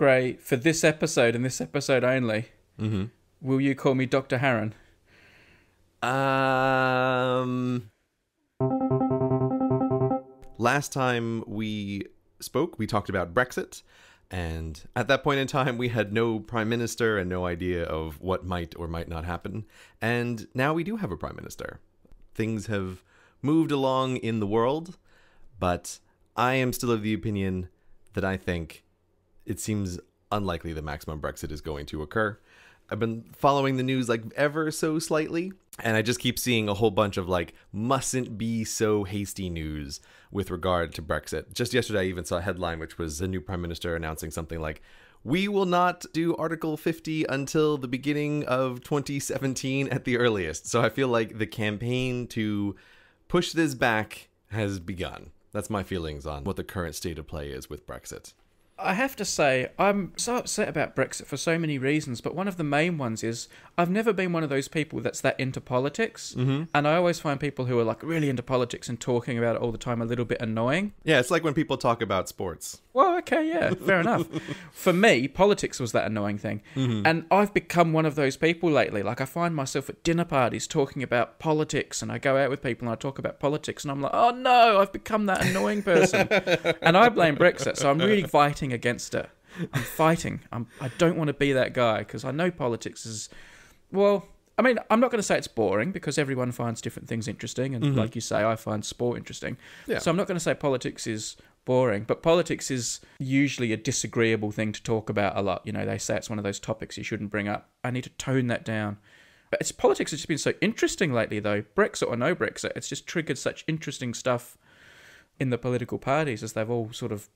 Grey, for this episode and this episode only, will you call me Dr. Haran? Last time we spoke, we talked about Brexit. And at that point in time, we had no prime minister and no idea of what might or might not happen. And now we do have a prime minister. Things have moved along in the world, but I am still of the opinion that I think it seems unlikely the maximum Brexit is going to occur. I've been following the news like ever so slightly, and I just keep seeing a whole bunch of like mustn't be so hasty news with regard to Brexit. Just yesterday I even saw a headline which was a new prime minister announcing something like, we will not do Article 50 until the beginning of 2017 at the earliest. So I feel like the campaign to push this back has begun. That's my feelings on what the current state of play is with Brexit. I have to say, I'm so upset about Brexit for so many reasons, but one of the main ones is I've never been one of those people that's that into politics, and I always find people who are like really into politics and talking about it all the time a little bit annoying. Yeah, it's like when people talk about sports. Well, okay, yeah, fair enough. For me, politics was that annoying thing, and I've become one of those people lately. Like, I find myself at dinner parties talking about politics, and I go out with people and I talk about politics, and I'm like, oh no, I've become that annoying person. And I blame Brexit, so I'm really fighting against it. I'm fighting. I don't want to be that guy, because I know politics is, well, I mean, I'm not going to say it's boring, because everyone finds different things interesting, and like you say, I find sport interesting. Yeah. So I'm not going to say politics is boring, but politics is usually a disagreeable thing to talk about a lot. You know, they say it's one of those topics you shouldn't bring up. I need to tone that down. But it's politics has just been so interesting lately, though. Brexit or no Brexit, it's just triggered such interesting stuff in the political parties as they've all sort of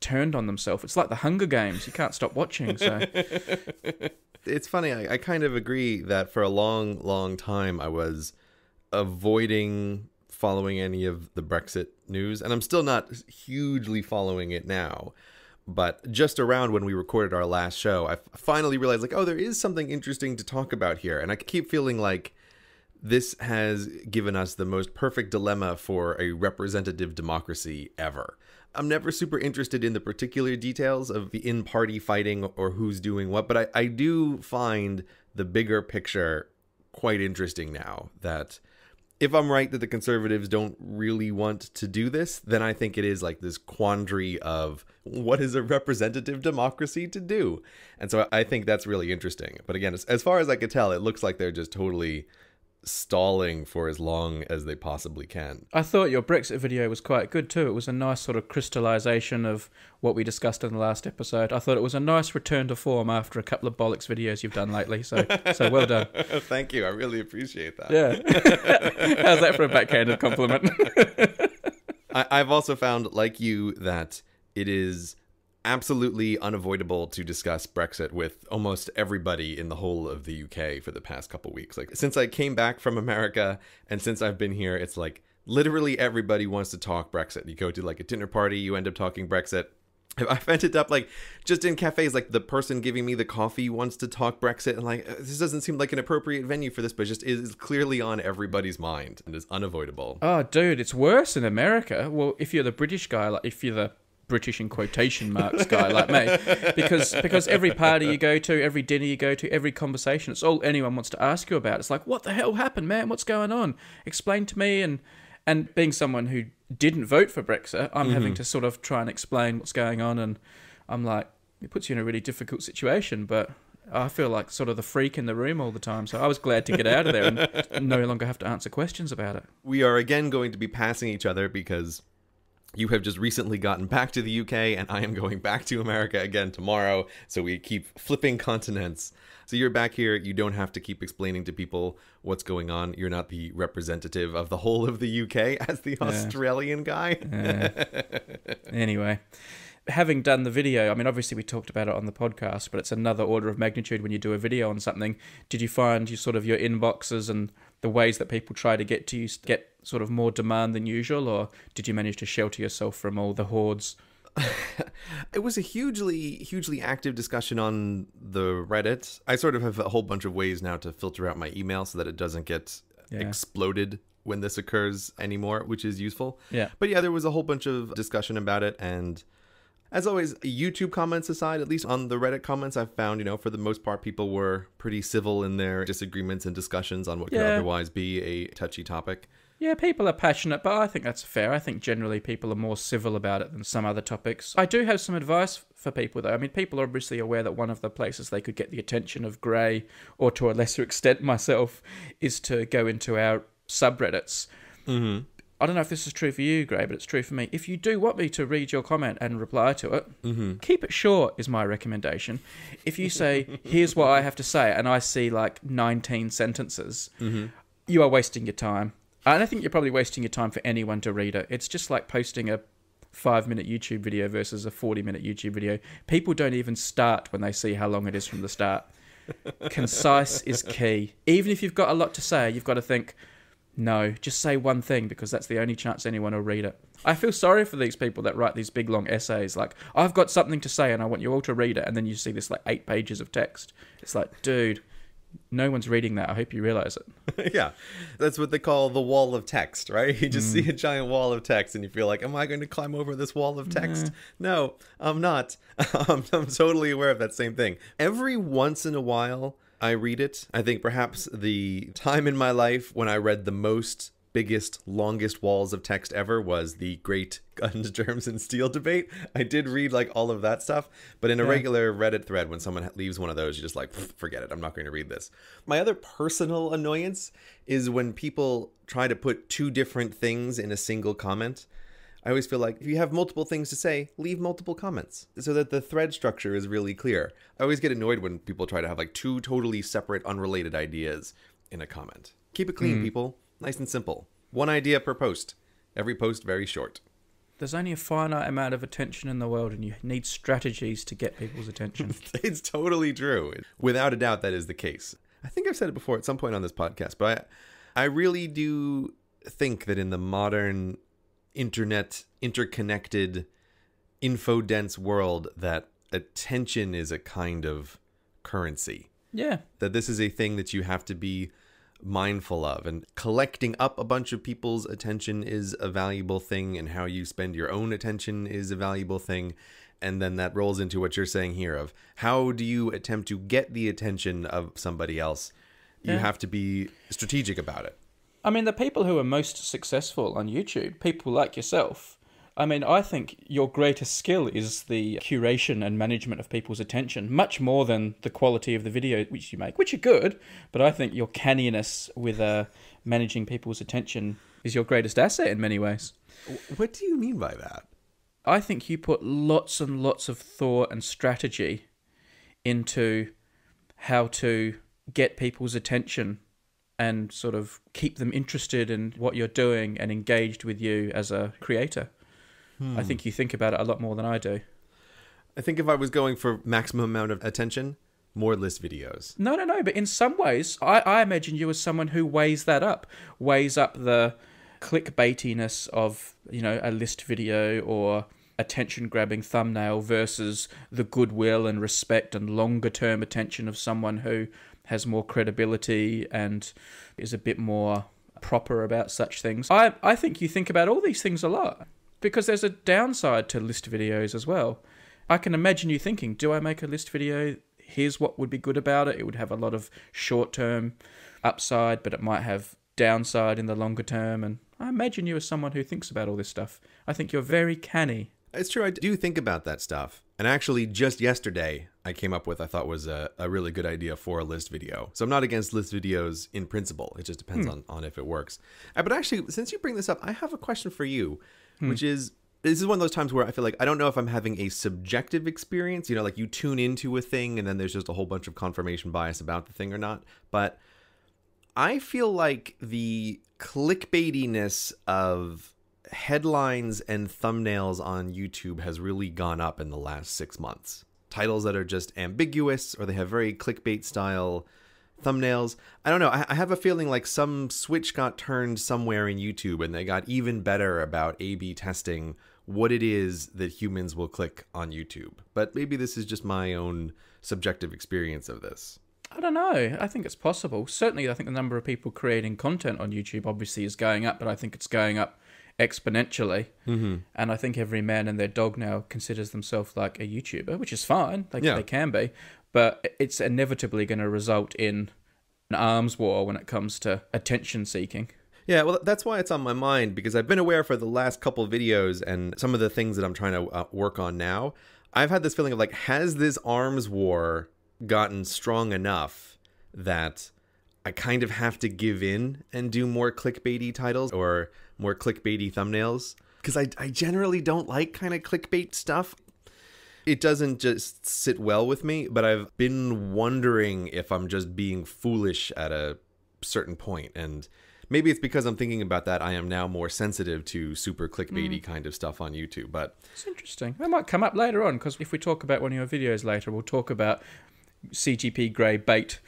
turned on themselves. It's like the Hunger Games. You can't stop watching. So it's funny. I kind of agree that for a long, long time I was avoiding following any of the Brexit news, and I'm still not hugely following it now. But just around when we recorded our last show, I finally realized like, oh, there is something interesting to talk about here, and I keep feeling like this has given us the most perfect dilemma for a representative democracy ever. I'm never super interested in the particular details of the in-party fighting or who's doing what, but I do find the bigger picture quite interesting now, that if I'm right that the Conservatives don't really want to do this, then I think it is like this quandary of what is a representative democracy to do? And so I think that's really interesting. But again, as far as I could tell, it looks like they're just totally stalling for as long as they possibly can. I thought your Brexit video was quite good too. It was a nice sort of crystallization of what we discussed in the last episode. I thought it was a nice return to form after a couple of bollocks videos you've done lately. So well done. Thank you. I really appreciate that. Yeah. How's that for a backhanded compliment? I've also found, like you, that it is absolutely unavoidable to discuss Brexit with almost everybody in the whole of the UK for the past couple weeks. Like, since I came back from America and since I've been here, it's like literally everybody wants to talk Brexit. You go to like a dinner party, you end up talking Brexit. I've ended up like just in cafes, like the person giving me the coffee wants to talk Brexit, and like, this doesn't seem like an appropriate venue for this, but just is clearly on everybody's mind and is unavoidable. Oh dude, it's worse in America. Well, if you're the British guy, like if you're the British in quotation marks guy like me, because every party you go to, every dinner you go to, every conversation, it's all anyone wants to ask you about. It's like, what the hell happened, man? What's going on? Explain to me. And being someone who didn't vote for Brexit, I'm having to sort of try and explain what's going on, and I'm like, it puts you in a really difficult situation, but I feel like sort of the freak in the room all the time, so I was glad to get out of there and no longer have to answer questions about it. We are again going to be passing each other because you have just recently gotten back to the UK, and I am going back to America again tomorrow, so we keep flipping continents. So you're back here, you don't have to keep explaining to people what's going on. You're not the representative of the whole of the UK as the Australian guy. Anyway, having done the video, I mean, obviously we talked about it on the podcast, but it's another order of magnitude when you do a video on something. Did you find you sort of your inboxes and the ways that people try to get to you get sort of more demand than usual, or did you manage to shelter yourself from all the hordes? It was a hugely active discussion on the Reddit. I sort of have a whole bunch of ways now to filter out my email so that it doesn't get exploded when this occurs anymore, which is useful. Yeah. But yeah, there was a whole bunch of discussion about it, and As always, YouTube comments aside, at least on the Reddit comments, I've found, you know, for the most part, people were pretty civil in their disagreements and discussions on what could otherwise be a touchy topic. Yeah, people are passionate, but I think that's fair. I think generally people are more civil about it than some other topics. I do have some advice for people, though. I mean, people are obviously aware that one of the places they could get the attention of Grey, or to a lesser extent myself, is to go into our subreddits. Mm-hmm. I don't know if this is true for you, Grey, but it's true for me. If you do want me to read your comment and reply to it, keep it short is my recommendation. If you say, here's what I have to say, and I see like 19 sentences, you are wasting your time. And I think you're probably wasting your time for anyone to read it. It's just like posting a 5-minute YouTube video versus a 40-minute YouTube video. People don't even start when they see how long it is from the start. Concise is key. Even if you've got a lot to say, you've got to think, no, just say one thing because that's the only chance anyone will read it. I feel sorry for these people that write these big, long essays like, I've got something to say and I want you all to read it. And then you see this like 8 pages of text. It's like, dude, no one's reading that. I hope you realize it. Yeah, that's what they call the wall of text, right? You just see a giant wall of text and you feel like, am I going to climb over this wall of text? No, I'm not. I'm totally aware of that same thing. Every once in a while, I read it. I think perhaps the time in my life when I read the most, biggest, longest walls of text ever was the great guns, germs, and steel debate. I did read like all of that stuff, but in a regular Reddit thread, when someone leaves one of those, you're just like, forget it, I'm not going to read this. My other personal annoyance is when people try to put 2 different things in a single comment. I always feel like if you have multiple things to say, leave multiple comments so that the thread structure is really clear. I always get annoyed when people try to have like 2 totally separate, unrelated ideas in a comment. Keep it clean, people. Nice and simple. 1 idea per post. Every post very short. There's only a finite amount of attention in the world and you need strategies to get people's attention. It's totally true. Without a doubt, that is the case. I think I've said it before at some point on this podcast, but I really do think that in the modern internet, interconnected, info-dense world, that attention is a kind of currency. Yeah. That this is a thing that you have to be mindful of, and collecting up a bunch of people's attention is a valuable thing, and how you spend your own attention is a valuable thing. And then that rolls into what you're saying here of how do you attempt to get the attention of somebody else? You have to be strategic about it. I mean, the people who are most successful on YouTube, people like yourself, I mean, I think your greatest skill is the curation and management of people's attention, much more than the quality of the video which you make, which are good, but I think your canniness with managing people's attention is your greatest asset in many ways. What do you mean by that? I think you put lots and lots of thought and strategy into how to get people's attention and sort of keep them interested in what you're doing and engaged with you as a creator. I think you think about it a lot more than I do. I think if I was going for maximum amount of attention, more list videos. No, no, no. But in some ways, I imagine you as someone who weighs that up, weighs up the clickbaitiness of, you know, a list video or attention-grabbing thumbnail versus the goodwill and respect and longer-term attention of someone who has more credibility and is a bit more proper about such things. I think you think about all these things a lot because there's a downside to list videos as well. I can imagine you thinking, do I make a list video? Here's what would be good about it. It would have a lot of short-term upside, but it might have downside in the longer term. And I imagine you as someone who thinks about all this stuff. I think you're very canny. It's true. I do think about that stuff. And actually, just yesterday, I came up with, I thought was a really good idea for a list video. So I'm not against list videos in principle. It just depends on if it works. But actually, since you bring this up, I have a question for you, which is, this is one of those times where I feel like I don't know if I'm having a subjective experience. You know, like you tune into a thing and then there's just a whole bunch of confirmation bias about the thing or not. But I feel like the clickbaitiness of headlines and thumbnails on YouTube has really gone up in the last 6 months. Titles that are just ambiguous or they have very clickbait style thumbnails. I don't know. I have a feeling like some switch got turned somewhere in YouTube and they got even better about A/B testing what it is that humans will click on YouTube. But maybe this is just my own subjective experience of this. I don't know. I think it's possible. Certainly, I think the number of people creating content on YouTube obviously is going up, but I think it's going up exponentially. Mm-hmm. And I think every man and their dog now considers themselves like a YouTuber, which is fine. Like, they can be. But it's inevitably going to result in an arms war when it comes to attention seeking. Yeah, well, that's why it's on my mind, because I've been aware for the last couple of videos and some of the things that I'm trying to work on now. I've had this feeling of like, has this arms war gotten strong enough that I kind of have to give in and do more clickbaity titles or more clickbaity thumbnails? Because I generally don't like kind of clickbait stuff. It doesn't just sit well with me, but I've been wondering if I'm just being foolish at a certain point. And maybe it's because I'm thinking about that, I am now more sensitive to super clickbaity kind of stuff on YouTube. But it's interesting. That might come up later on, because if we talk about one of your videos later, we'll talk about CGP Grey bait.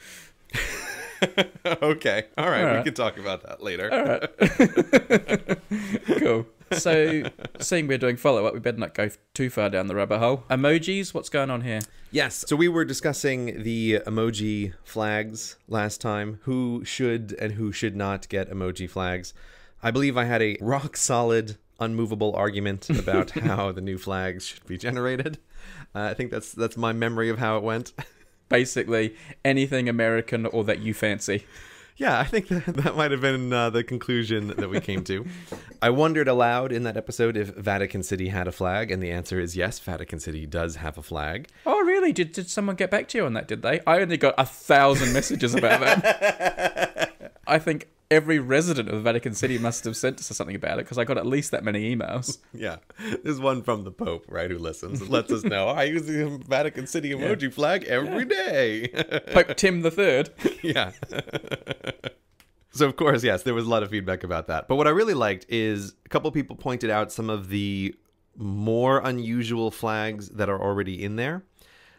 Okay. All right. All right. We can talk about that later. All right. Cool. So, seeing we're doing follow-up, we better not go too far down the rabbit hole. Emojis, what's going on here? Yes, so we were discussing the emoji flags last time, who should and who should not get emoji flags. I believe I had a rock-solid, unmovable argument about how the new flags should be generated. I think that's my memory of how it went. Basically, anything American or that you fancy. Yeah, I think that might have been the conclusion that we came to. I wondered aloud in that episode if Vatican City had a flag, and the answer is yes, Vatican City does have a flag. Oh, really? Did someone get back to you on that, did they? I only got 1,000 messages about that. I think every resident of Vatican City must have sent us something about it, because I got at least that many emails. Yeah, there's one from the Pope, right, who listens and lets us know, I use the Vatican City emoji flag every day. Pope Tim the Third. Yeah. So, of course, yes, there was a lot of feedback about that. But what I really liked is a couple people pointed out some of the more unusual flags that are already in there.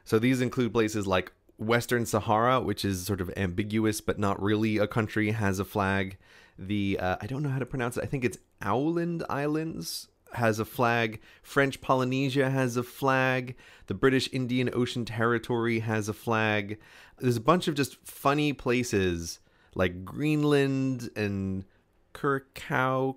So these include places like Western Sahara, which is sort of ambiguous but not really a country, has a flag. The, I don't know how to pronounce it, I think it's Aoland Islands has a flag. French Polynesia has a flag. The British Indian Ocean Territory has a flag. There's a bunch of just funny places like Greenland and Curacao,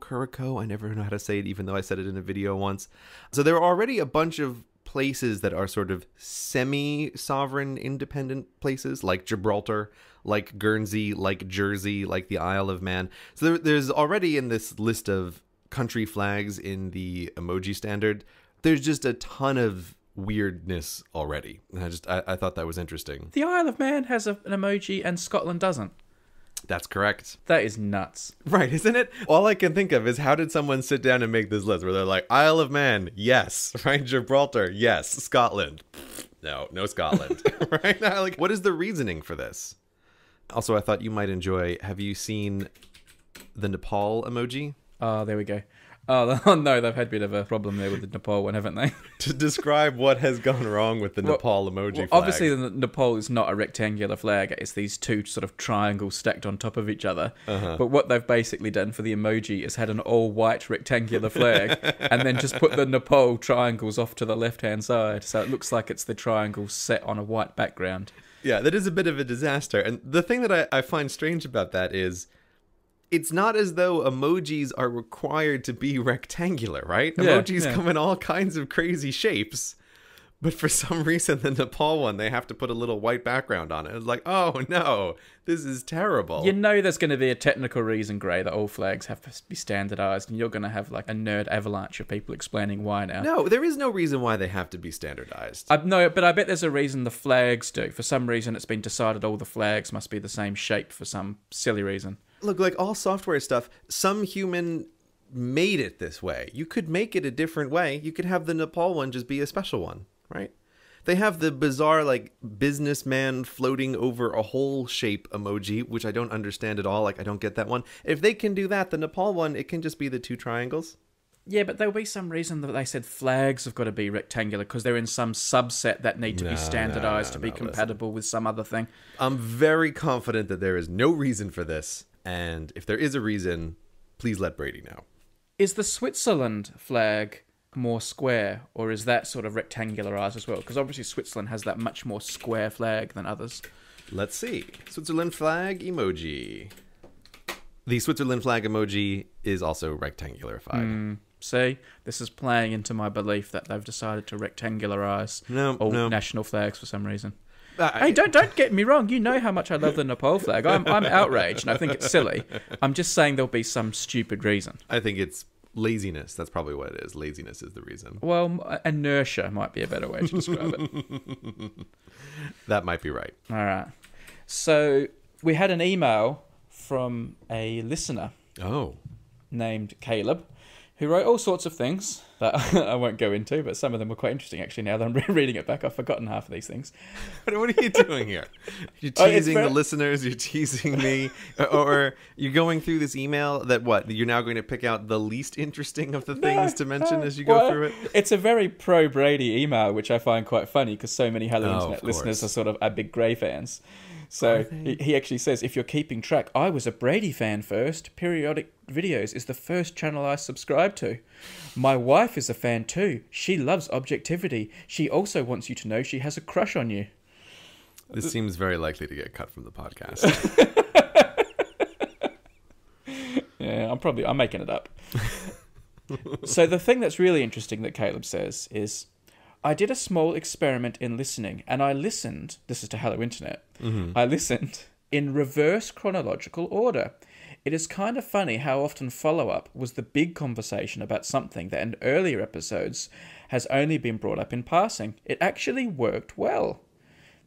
I never know how to say it, even though I said it in a video once. So there are already a bunch of places that are sort of semi-sovereign independent places, like Gibraltar, like Guernsey, like Jersey, like the Isle of Man. So there's already in this list of country flags in the emoji standard, there's just a ton of weirdness already. And I thought that was interesting. The Isle of Man has an emoji and Scotland doesn't. That's correct. That is nuts. Right, isn't it? All I can think of is, how did someone sit down and make this list where they're like, Isle of Man, yes. Right, Gibraltar, yes. Scotland, no Scotland. Right? Like, what is the reasoning for this? Also, I thought you might enjoy, have you seen the Nepal emoji? Oh, there we go. Oh, no, they've had a bit of a problem there with the Nepal one, haven't they? To describe what has gone wrong with the Nepal emoji flag. Obviously, the Nepal is not a rectangular flag. It's these two sort of triangles stacked on top of each other. But what they've basically done for the emoji is had an all-white rectangular flag and then just put the Nepal triangles off to the left-hand side. So it looks like it's the triangle set on a white background. Yeah, that is a bit of a disaster. And the thing that I find strange about that is, it's not as though emojis are required to be rectangular, right? Yeah, emojis come in all kinds of crazy shapes. But for some reason, the Nepal one, they have to put a little white background on it. It's like, oh no, this is terrible. You know there's going to be a technical reason, Gray, that all flags have to be standardized. And you're going to have like a nerd avalanche of people explaining why now. No, there is no reason why they have to be standardized. No, but I bet there's a reason the flags do. For some reason, it's been decided all the flags must be the same shape for some silly reason. Look, like all software stuff, some human made it this way. You could make it a different way. You could have the Nepal one just be a special one, right? They have the bizarre, like, businessman floating over a whole shape emoji, which I don't understand at all. Like, I don't get that one. If they can do that, the Nepal one, it can just be the two triangles. Yeah, but there'll be some reason that they said flags have got to be rectangular because they're in some subset that need to be standardized to be compatible with some other thing. I'm very confident that there is no reason for this. And if there is a reason, please let Brady know. Is the Switzerland flag more square, or is that sort of rectangularized as well? Because obviously Switzerland has that much more square flag than others. Let's see. Switzerland flag emoji. The Switzerland flag emoji is also rectangularified. See, this is playing into my belief that they've decided to rectangularize all national flags for some reason. Hey, don't get me wrong. You know how much I love the Nepal flag. I'm outraged, and I think it's silly. I'm just saying there'll be some stupid reason. I think it's laziness. That's probably what it is. Laziness is the reason. Well, inertia might be a better way to describe it. That might be right. All right. So we had an email from a listener named Caleb, who wrote all sorts of things that I won't go into, but some of them were quite interesting, actually. Now that I'm reading it back, I've forgotten half of these things. What are you doing here? You're teasing the listeners, you're teasing me, or you're going through this email that, what, you're now going to pick out the least interesting of the things to mention as you go through it? It's a very pro-Brady email, which I find quite funny, because so many Hello Internet listeners are sort of our big Grey fans. So he actually says, if you're keeping track, I was a Brady fan first. Periodic Videos is the first channel I subscribe to. My wife is a fan too. She loves objectivity. She also wants you to know she has a crush on you. This seems very likely to get cut from the podcast. Yeah, I'm making it up. So the thing that's really interesting that Caleb says is, I did a small experiment in listening, and I listened, this is to Hello Internet, I listened in reverse chronological order. It is kind of funny how often follow-up was the big conversation about something that in earlier episodes has only been brought up in passing. It actually worked well.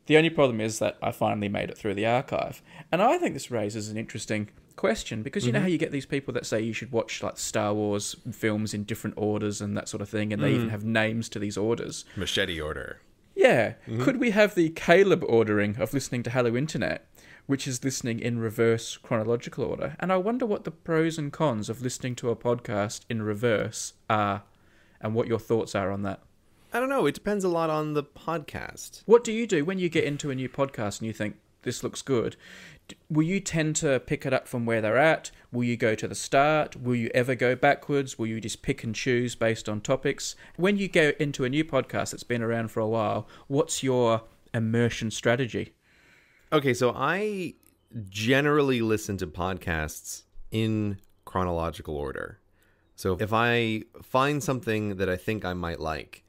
The only problem is that I finally made it through the archive. And I think this raises an interesting question, because you know how you get these people that say you should watch like Star Wars films in different orders and that sort of thing, and they even have names to these orders. Machete order. Yeah. Could we have the Caleb ordering of listening to Hello Internet, which is listening in reverse chronological order? And I wonder what the pros and cons of listening to a podcast in reverse are, and what your thoughts are on that. I don't know. It depends a lot on the podcast. What do you do when you get into a new podcast and you think, this looks good? Will you tend to pick it up from where they're at? Will you go to the start? Will you ever go backwards? Will you just pick and choose based on topics? When you go into a new podcast that's been around for a while, what's your immersion strategy? Okay, so I generally listen to podcasts in chronological order. So if I find something that I think I might like,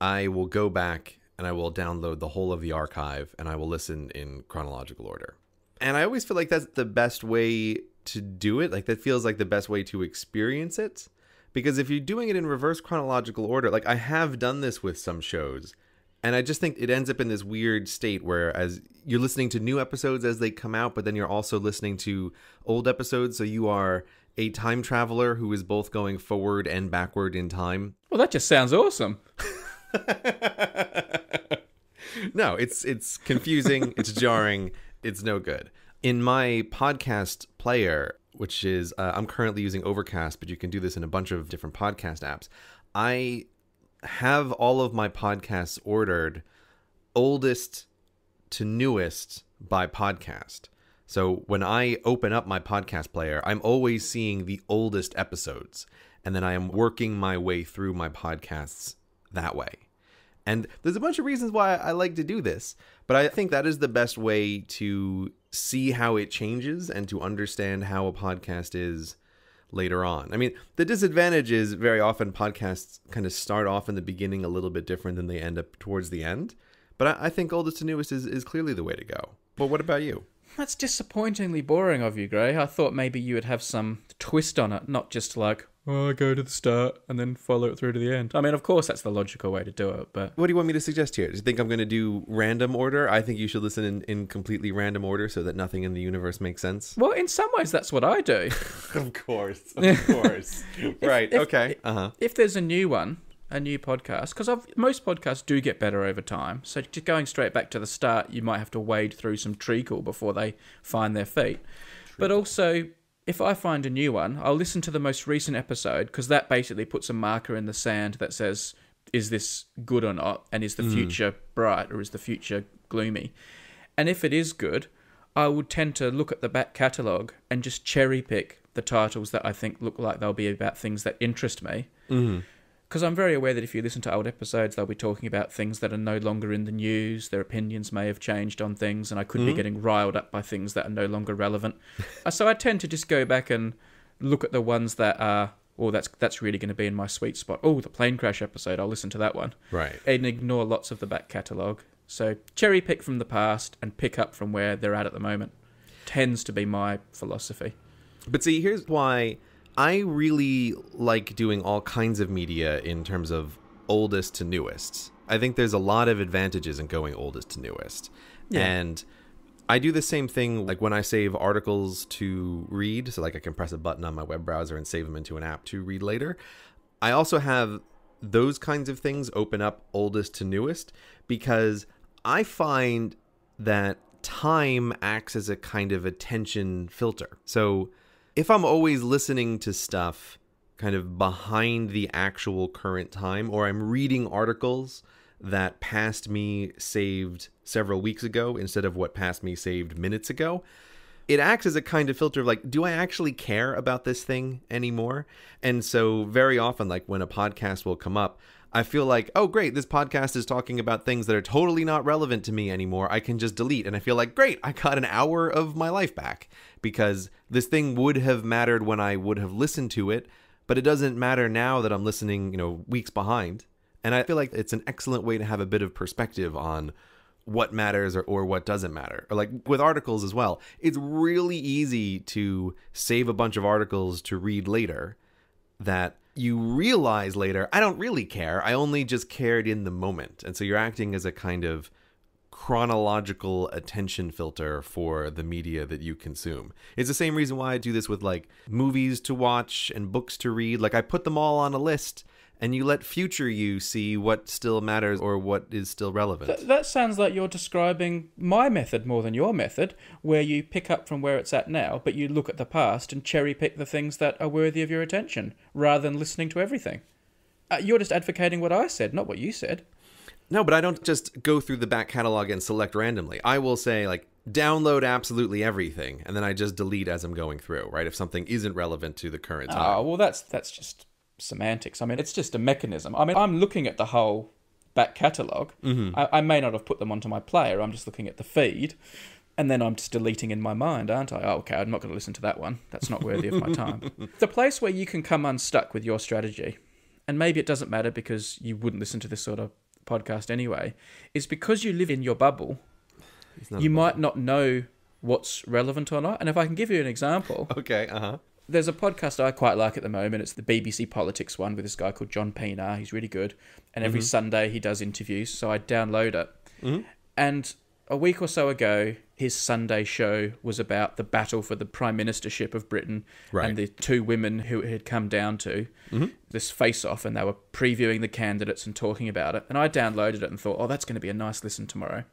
I will go back and I will download the whole of the archive and I will listen in chronological order. And I always feel like that's the best way to do it. Like, that feels like the best way to experience it. Because if you're doing it in reverse chronological order, like I have done this with some shows, and I just think it ends up in this weird state where as you're listening to new episodes as they come out, but then you're also listening to old episodes. So you are a time traveler who is both going forward and backward in time. Well, that just sounds awesome. No, it's confusing, it's jarring, it's no good. In my podcast player, which is I'm currently using Overcast, but you can do this in a bunch of different podcast apps, I have all of my podcasts ordered oldest to newest by podcast. So when I open up my podcast player, I'm always seeing the oldest episodes, and then I am working my way through my podcasts that way. And there's a bunch of reasons why I like to do this, but I think that is the best way to see how it changes and to understand how a podcast is later on. I mean, the disadvantage is very often podcasts kind of start off in the beginning a little bit different than they end up towards the end, but I think oldest to newest is clearly the way to go. But what about you? That's disappointingly boring of you, Gray. I thought maybe you would have some twist on it, not just like, oh, go to the start and then follow it through to the end. I mean, of course, that's the logical way to do it, but... What do you want me to suggest here? Do you think I'm going to do random order? I think you should listen in completely random order so that nothing in the universe makes sense. Well, in some ways, that's what I do. Of course, of course. Right, okay. If there's a new podcast, because most podcasts do get better over time. So just going straight back to the start, you might have to wade through some treacle before they find their feet. True. But also... if I find a new one, I'll listen to the most recent episode, because that basically puts a marker in the sand that says, is this good or not? And is the future bright or is the future gloomy? And if it is good, I would tend to look at the back catalogue and just cherry pick the titles that I think look like they'll be about things that interest me. Because I'm very aware that if you listen to old episodes, they'll be talking about things that are no longer in the news. Their opinions may have changed on things, and I could be getting riled up by things that are no longer relevant. So I tend to just go back and look at the ones that are, oh, that's really going to be in my sweet spot. Oh, the plane crash episode, I'll listen to that one. Right. And ignore lots of the back catalogue. So cherry pick from the past and pick up from where they're at the moment. Tends to be my philosophy. But see, here's why... I really like doing all kinds of media in terms of oldest to newest. I think there's a lot of advantages in going oldest to newest. Yeah. And I do the same thing like when I save articles to read. So like I can press a button on my web browser and save them into an app to read later. I also have those kinds of things open up oldest to newest because I find that time acts as a kind of attention filter. So... if I'm always listening to stuff kind of behind the actual current time, or I'm reading articles that past me saved several weeks ago instead of what past me saved minutes ago, it acts as a kind of filter of like, do I actually care about this thing anymore? And so very often, like when a podcast will come up, I feel like, oh, great, this podcast is talking about things that are totally not relevant to me anymore. I can just delete. And I feel like, great, I got an hour of my life back because this thing would have mattered when I would have listened to it. But it doesn't matter now that I'm listening, you know, weeks behind. And I feel like it's an excellent way to have a bit of perspective on what matters or what doesn't matter. Or like with articles as well. It's really easy to save a bunch of articles to read later that... you realize later, I don't really care. I only just cared in the moment. And so you're acting as a kind of chronological attention filter for the media that you consume. It's the same reason why I do this with like movies to watch and books to read. Like I put them all on a list and you let future you see what still matters or what is still relevant. That sounds like you're describing my method more than your method, where you pick up from where it's at now, but you look at the past and cherry pick the things that are worthy of your attention, rather than listening to everything. You're just advocating what I said, not what you said. No, but I don't just go through the back catalog and select randomly. I will say, like, download absolutely everything, and then I just delete as I'm going through, right? If something isn't relevant to the current time. Oh, well, that's just... semantics. I mean, it's just a mechanism. I mean, I'm looking at the whole back catalogue. I may not have put them onto my player. I'm just looking at the feed. And then I'm just deleting in my mind, aren't I? Oh, okay, I'm not going to listen to that one. That's not worthy of my time. The place where you can come unstuck with your strategy, and maybe it doesn't matter because you wouldn't listen to this sort of podcast anyway, is because you live in your bubble, you might not know what's relevant or not. And if I can give you an example. Okay, there's a podcast I quite like at the moment. It's the BBC Politics one with this guy called John Pienaar. He's really good. And every Sunday he does interviews, so I download it. And a week or so ago, his Sunday show was about the battle for the prime ministership of Britain and the two women who it had come down to, this face-off, and they were previewing the candidates and talking about it. And I downloaded it and thought, oh, that's going to be a nice listen tomorrow.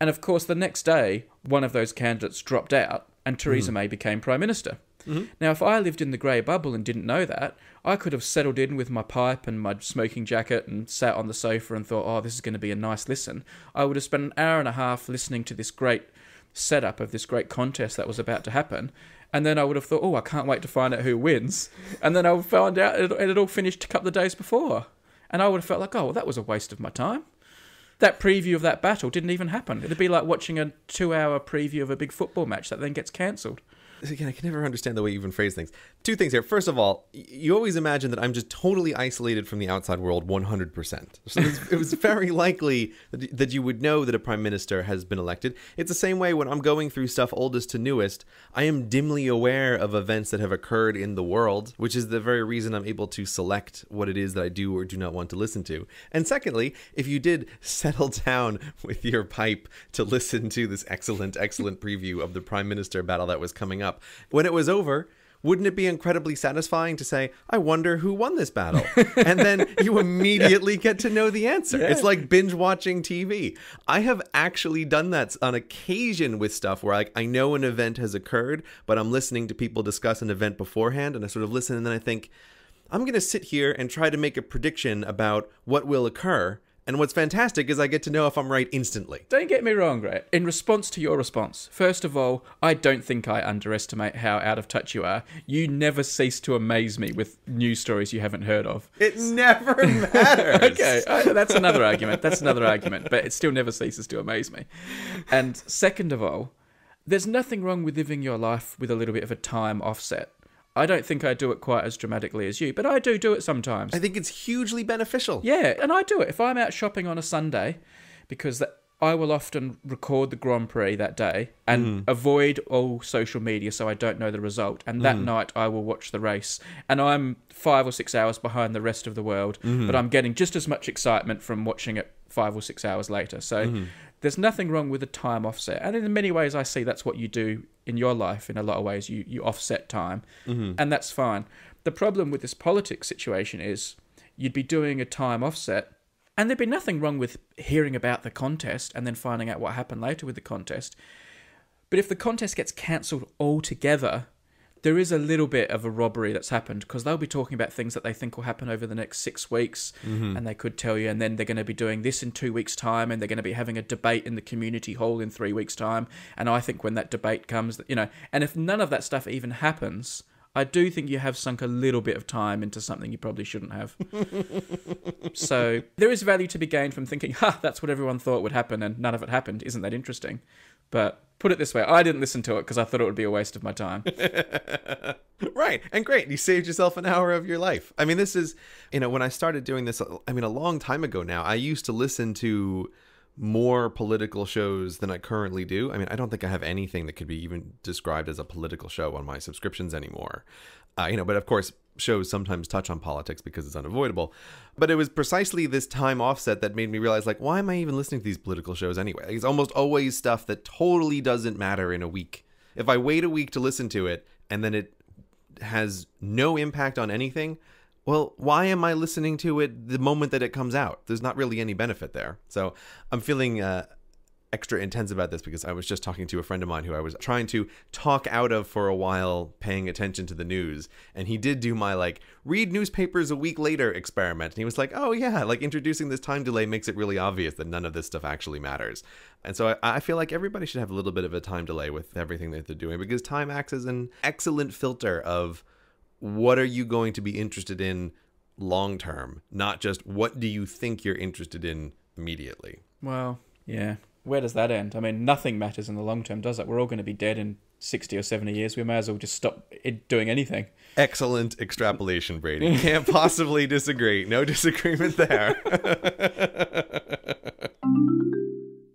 And of course, the next day, one of those candidates dropped out and Theresa May became prime minister. Now, if I lived in the grey bubble and didn't know that, I could have settled in with my pipe and my smoking jacket and sat on the sofa and thought, oh, this is going to be a nice listen. I would have spent an hour and a half listening to this great setup of this great contest that was about to happen. And then I would have thought, oh, I can't wait to find out who wins. And then I would find out it all finished a couple of days before. And I would have felt like, oh, well, that was a waste of my time. That preview of that battle didn't even happen. It'd be like watching a 2-hour preview of a big football match that then gets cancelled. Again, I can never understand the way you even phrase things. Two things here. First of all, you always imagine that I'm just totally isolated from the outside world 100%. So it was very likely that you would know that a prime minister has been elected. It's the same way when I'm going through stuff oldest to newest, I am dimly aware of events that have occurred in the world, which is the very reason I'm able to select what it is that I do or do not want to listen to. And secondly, if you did settle down with your pipe to listen to this excellent, excellent preview of the prime minister battle that was coming up, when it was over, wouldn't it be incredibly satisfying to say, I wonder who won this battle? And then you immediately get to know the answer. It's like binge watching TV. I have actually done that on occasion with stuff where like I know an event has occurred, but I'm listening to people discuss an event beforehand, and I sort of listen and then I think, I'm going to sit here and try to make a prediction about what will occur. And what's fantastic is I get to know if I'm right instantly. Don't get me wrong, Ray. In response to your response, first of all, I don't think I underestimate how out of touch you are. You never cease to amaze me with news stories you haven't heard of. It never matters. Okay, that's another argument. That's another argument, but it still never ceases to amaze me. And second of all, there's nothing wrong with living your life with a little bit of a time offset. I don't think I do it quite as dramatically as you, but I do it sometimes. I think it's hugely beneficial. Yeah, and I do it. If I'm out shopping on a Sunday, because I will often record the Grand Prix that day and avoid all social media so I don't know the result. And that night I will watch the race. And I'm 5 or 6 hours behind the rest of the world, but I'm getting just as much excitement from watching it 5 or 6 hours later. So there's nothing wrong with a time offset. And in many ways, I see that's what you do in your life. In a lot of ways, you offset time. And that's fine. The problem with this politics situation is you'd be doing a time offset, and there'd be nothing wrong with hearing about the contest and then finding out what happened later with the contest. But if the contest gets cancelled altogether, there is a little bit of a robbery that's happened, because they'll be talking about things that they think will happen over the next 6 weeks, and they could tell you, and then they're going to be doing this in 2 weeks' time, and they're going to be having a debate in the community hall in 3 weeks' time, and I think when that debate comes, you know, and if none of that stuff even happens, I do think you have sunk a little bit of time into something you probably shouldn't have. So there is value to be gained from thinking, ha, that's what everyone thought would happen, and none of it happened. Isn't that interesting? But put it this way, I didn't listen to it because I thought it would be a waste of my time. Right. And great. You saved yourself an hour of your life. I mean, this is, you know, when I started doing this, I mean, a long time ago now, I used to listen to more political shows than I currently do. I mean, I don't think I have anything that could be even described as a political show on my subscriptions anymore. You know, but of course, shows sometimes touch on politics because it's unavoidable. But it was precisely this time offset that made me realize, like, why am I even listening to these political shows anyway? Like, it's almost always stuff that totally doesn't matter in a week. If I wait a week to listen to it and then it has no impact on anything, well, why am I listening to it the moment that it comes out? There's not really any benefit there. So I'm feeling extra intense about this because I was just talking to a friend of mine who I was trying to talk out of for a while paying attention to the news. And he did do my, like, read newspapers a week later experiment. And he was like, oh, yeah, like introducing this time delay makes it really obvious that none of this stuff actually matters. And so I feel like everybody should have a little bit of a time delay with everything that they're doing, because time acts as an excellent filter of what are you going to be interested in long term, not just what do you think you're interested in immediately. Well, yeah. Where does that end? I mean, nothing matters in the long term, does it? We're all going to be dead in 60 or 70 years. We may as well just stop doing anything. Excellent extrapolation, Brady. Can't possibly disagree. No disagreement there.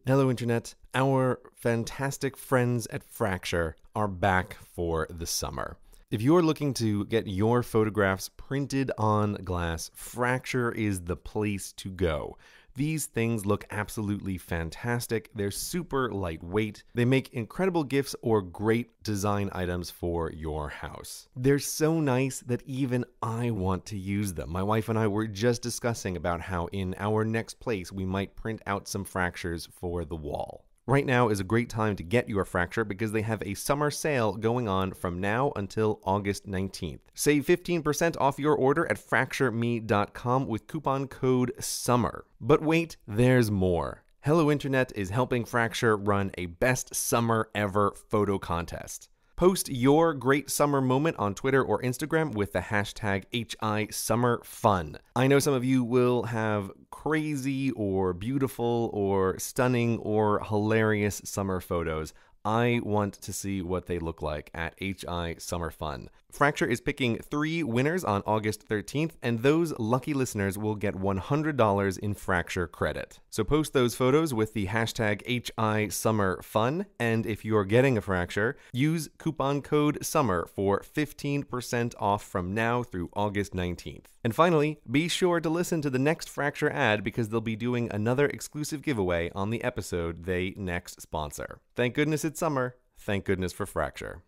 Hello, Internet. Our fantastic friends at Fracture are back for the summer. If you're looking to get your photographs printed on glass, Fracture is the place to go. These things look absolutely fantastic. They're super lightweight. They make incredible gifts or great design items for your house. They're so nice that even I want to use them. My wife and I were just discussing about how in our next place we might print out some fractures for the wall. Right now is a great time to get your Fracture because they have a summer sale going on from now until August 19th. Save 15% off your order at fractureme.com with coupon code SUMMER. But wait, there's more. Hello Internet is helping Fracture run a best summer ever photo contest. Post your great summer moment on Twitter or Instagram with the hashtag #HISummerFun. I know some of you will have crazy or beautiful or stunning or hilarious summer photos. I want to see what they look like at #HISummerFun. Fracture is picking 3 winners on August 13th, and those lucky listeners will get $100 in Fracture credit. So post those photos with the hashtag #HISummerFun, and if you're getting a fracture, use coupon code SUMMER for 15% off from now through August 19th. And finally, be sure to listen to the next Fracture ad because they'll be doing another exclusive giveaway on the episode they next sponsor. Thank goodness it's summer. Thank goodness for Fracture.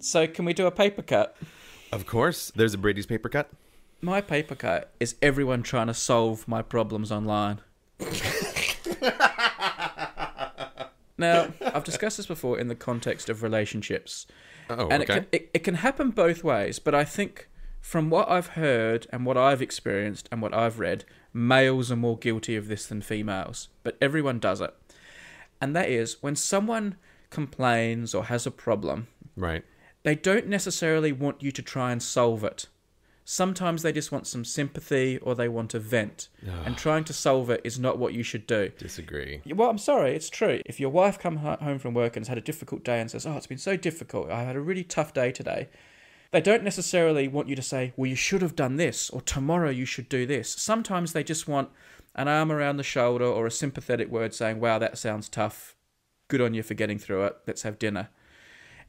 So can we do a paper cut? Of course. There's a Brady's paper cut. My paper cut is everyone trying to solve my problems online. Now, I've discussed this before in the context of relationships. Oh, and okay. It can happen both ways, but I think From what I've heard and what I've experienced and what I've read, males are more guilty of this than females, but everyone does it. And that is when someone complains or has a problem, right, they don't necessarily want you to try and solve it. Sometimes they just want some sympathy or they want a vent. Ugh. And trying to solve it is not what you should do. Disagree. Well, I'm sorry, it's true. If your wife comes home from work and has had a difficult day and says, oh, it's been so difficult, I had a really tough day today, they don't necessarily want you to say, well, you should have done this, or tomorrow you should do this. Sometimes they just want an arm around the shoulder or a sympathetic word saying, wow, that sounds tough. Good on you for getting through it. Let's have dinner.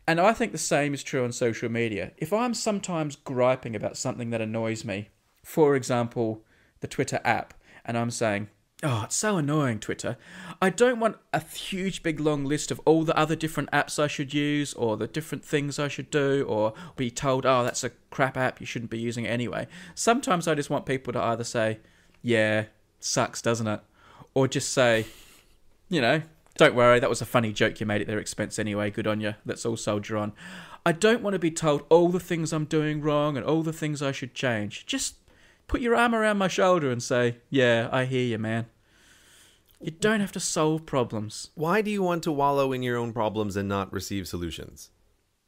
And I think the same is true on social media. If I'm sometimes griping about something that annoys me, for example, the Twitter app, and I'm saying, oh, it's so annoying, Twitter. I don't want a huge, big, long list of all the other different apps I should use or the different things I should do or be told, oh, that's a crap app, you shouldn't be using it anyway. Sometimes I just want people to either say, yeah, sucks, doesn't it? Or just say, you know, don't worry, that was a funny joke you made at their expense anyway, good on you, let's all soldier on. I don't want to be told all the things I'm doing wrong and all the things I should change. Just put your arm around my shoulder and say, yeah, I hear you, man. You don't have to solve problems. Why do you want to wallow in your own problems and not receive solutions?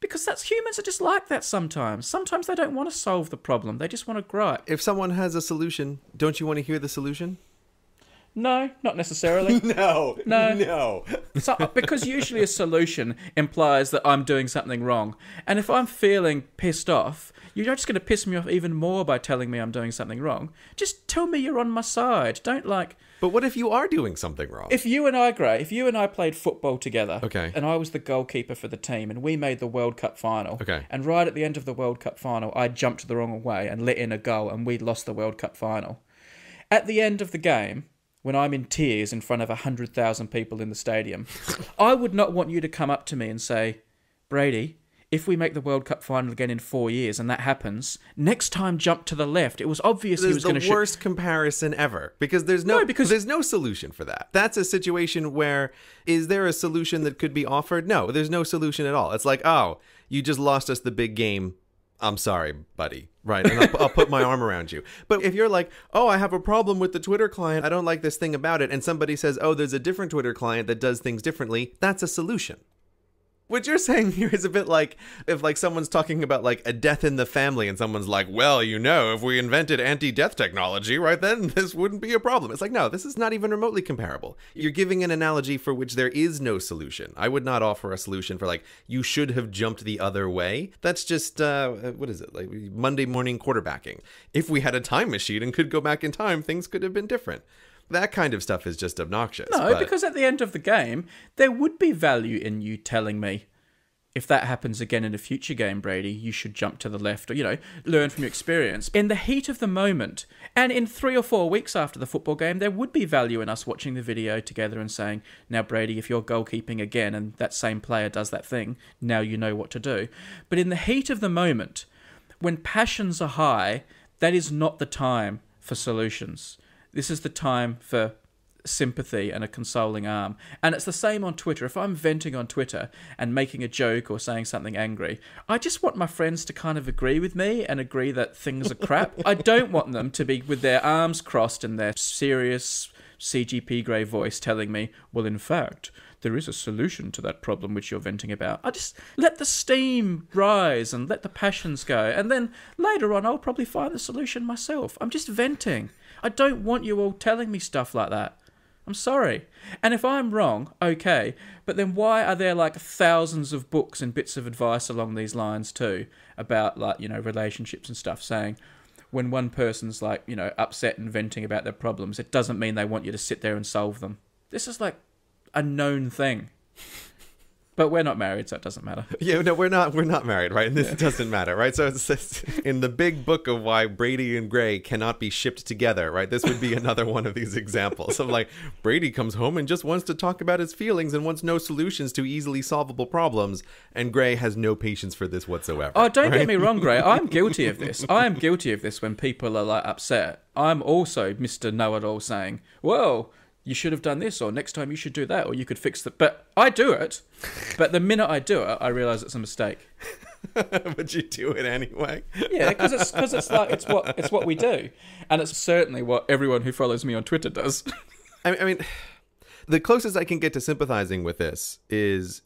Because that's humans are just like that sometimes. Sometimes they don't want to solve the problem, they just want to gripe. If someone has a solution, don't you want to hear the solution? No, not necessarily. No. So, because usually a solution implies that I'm doing something wrong. And if I'm feeling pissed off, you're just going to piss me off even more by telling me I'm doing something wrong. Just tell me you're on my side. Don't like... But what if you are doing something wrong? If you and I, Gray, if you and I played football together, okay, and I was the goalkeeper for the team and we made the World Cup final, okay, and right at the end of the World Cup final, I jumped the wrong way and let in a goal and we lost the World Cup final. At the end of the game... when I'm in tears in front of 100,000 people in the stadium, I would not want you to come up to me and say, Brady, if we make the World Cup final again in 4 years and that happens, next time jump to the left. It was obvious he was going to shoot. The worst comparison ever, because there's no solution for that. That's a situation where, is there a solution that could be offered? No, there's no solution at all. It's like, oh, you just lost us the big game. I'm sorry, buddy. Right. And I'll put my arm around you. But if you're like, oh, I have a problem with the Twitter client, I don't like this thing about it, and somebody says, oh, there's a different Twitter client that does things differently, that's a solution. What you're saying here is a bit like if like someone's talking about like a death in the family and someone's like, well, you know, if we invented anti-death technology, right, then this wouldn't be a problem. It's like, no, this is not even remotely comparable. You're giving an analogy for which there is no solution. I would not offer a solution for like, you should have jumped the other way. That's just, what is it? Like Monday morning quarterbacking. If we had a time machine and could go back in time, things could have been different. That kind of stuff is just obnoxious. No, but... because at the end of the game, there would be value in you telling me, if that happens again in a future game, Brady, you should jump to the left, or, you know, learn from your experience. In the heat of the moment, and in 3 or 4 weeks after the football game, there would be value in us watching the video together and saying, now, Brady, if you're goalkeeping again and that same player does that thing, now you know what to do. But in the heat of the moment, when passions are high, that is not the time for solutions. This is the time for sympathy and a consoling arm. And it's the same on Twitter. If I'm venting on Twitter and making a joke or saying something angry, I just want my friends to kind of agree with me and agree that things are crap. I don't want them to be with their arms crossed and their serious CGP Grey voice telling me, well, in fact, there is a solution to that problem which you're venting about. I just let the steam rise and let the passions go. And then later on, I'll probably find the solution myself. I'm just venting. I don't want you all telling me stuff like that. I'm sorry. And if I'm wrong, okay. But then why are there like thousands of books and bits of advice along these lines too about like, you know, relationships and stuff saying, when one person's like, you know, upset and venting about their problems, it doesn't mean they want you to sit there and solve them. This is like a known thing. But we're not married, so it doesn't matter. Yeah, no, we're not married, right? And this doesn't matter, right? So it's in the big book of why Brady and Gray cannot be shipped together, right? This would be another one of these examples of like, Brady comes home and just wants to talk about his feelings and wants no solutions to easily solvable problems, and Gray has no patience for this whatsoever. Oh, don't get me wrong, Gray. I'm guilty of this. I am guilty of this when people are like upset. I'm also Mr. Know-it-all saying, whoa, you should have done this, or next time you should do that, or you could fix that. But I do it. But the minute I do it, I realise it's a mistake. Would you do it anyway? Yeah, because it's like it's what we do, and it's certainly what everyone who follows me on Twitter does. I mean, the closest I can get to sympathizing with this is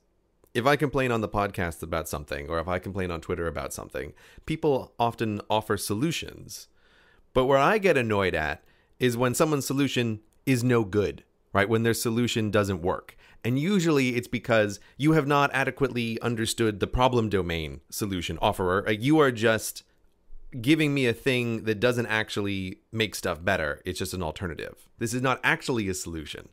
if I complain on the podcast about something, or if I complain on Twitter about something, people often offer solutions. But where I get annoyed at is when someone's solution is no good, right? When their solution doesn't work. And usually it's because you have not adequately understood the problem domain solution offerer. Like, you are just giving me a thing that doesn't actually make stuff better. It's just an alternative. This is not actually a solution.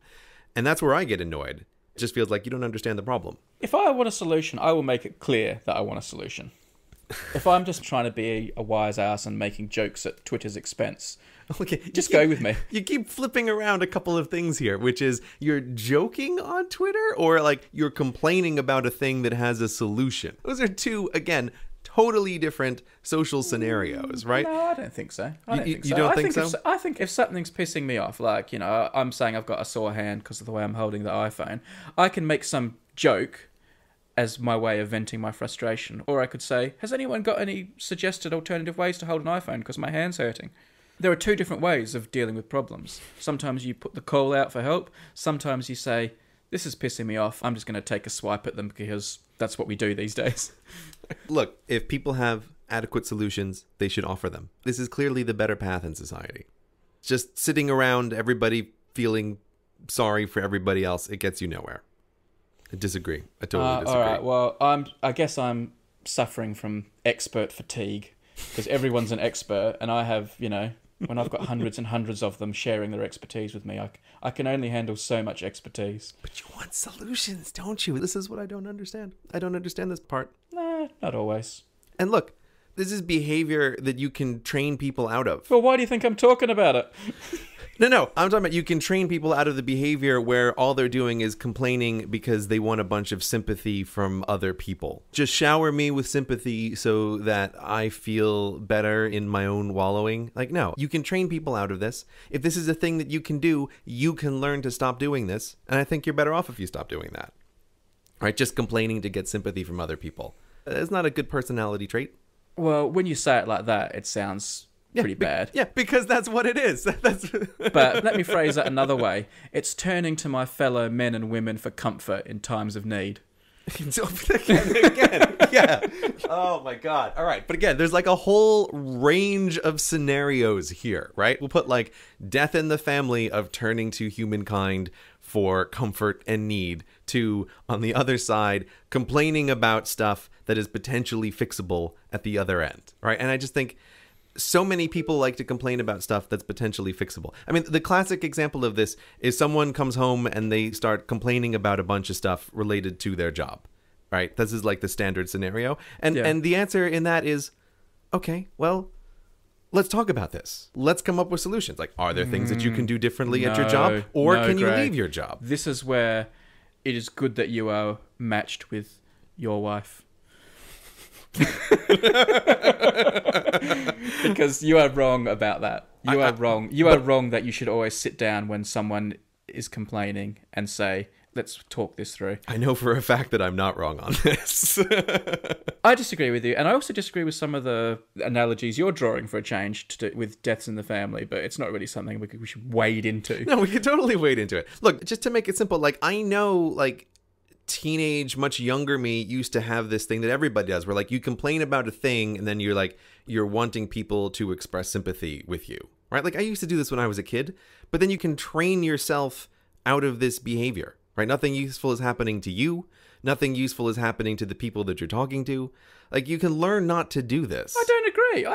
And that's where I get annoyed. It just feels like you don't understand the problem. If I want a solution, I will make it clear that I want a solution. If I'm just trying to be a wise ass and making jokes at Twitter's expense, okay, just go with me. You keep flipping around a couple of things here, which is you're joking on Twitter or like you're complaining about a thing that has a solution. Those are two, again, totally different social scenarios, right? No, I don't think so. I don't think so. You don't think so? I think if something's pissing me off, like, you know, I'm saying I've got a sore hand because of the way I'm holding the iPhone, I can make some joke as my way of venting my frustration. Or I could say, has anyone got any suggested alternative ways to hold an iPhone because my hand's hurting? There are two different ways of dealing with problems. Sometimes you put the call out for help. Sometimes you say, this is pissing me off. I'm just going to take a swipe at them because that's what we do these days. Look, if people have adequate solutions, they should offer them. This is clearly the better path in society. Just sitting around everybody feeling sorry for everybody else, it gets you nowhere. I disagree. I totally disagree. All right. Well, I guess I'm suffering from expert fatigue because everyone's an expert, and I have, you know, when I've got hundreds and hundreds of them sharing their expertise with me, I can only handle so much expertise. But you want solutions, don't you? This is what I don't understand. I don't understand this part. Nah, not always. And look, this is behavior that you can train people out of. Well, why do you think I'm talking about it? No, I'm talking about you can train people out of the behavior where all they're doing is complaining because they want a bunch of sympathy from other people. Just shower me with sympathy so that I feel better in my own wallowing. Like, no, you can train people out of this. If this is a thing that you can do, you can learn to stop doing this. And I think you're better off if you stop doing that. All right, just complaining to get sympathy from other people. It's not a good personality trait. Well, when you say it like that, it sounds... pretty bad. Yeah, because that's what it is. But let me phrase that another way. It's turning to my fellow men and women for comfort in times of need. Again, yeah. Oh, my God. All right. But again, there's like a whole range of scenarios here, right? We'll put like death in the family of turning to humankind for comfort and need to, on the other side, complaining about stuff that is potentially fixable at the other end, right? And I just think... so many people like to complain about stuff that's potentially fixable. I mean, the classic example of this is someone comes home and they start complaining about a bunch of stuff related to their job, right? This is like the standard scenario. And the answer in that is, okay, well, let's talk about this. Let's come up with solutions. Like, are there things that you can do differently at your job? Or can you leave your job? This is where it is good that you are matched with your wife. Because you are wrong about that. You are wrong that you should always sit down when someone is complaining and say, let's talk this through. I know for a fact that I'm not wrong on this. I disagree with you, and I also disagree with some of the analogies you're drawing for a change to do with deaths in the family, but it's not really something we should wade into. No, we could totally wade into it. Look, just to make it simple, like, I know, like, teenage, much younger me used to have this thing that everybody does where, like, you complain about a thing and then you're like, you're wanting people to express sympathy with you, right? Like, I used to do this when I was a kid, but then you can train yourself out of this behavior, right? Nothing useful is happening to you. Nothing useful is happening to the people that you're talking to. Like, you can learn not to do this. I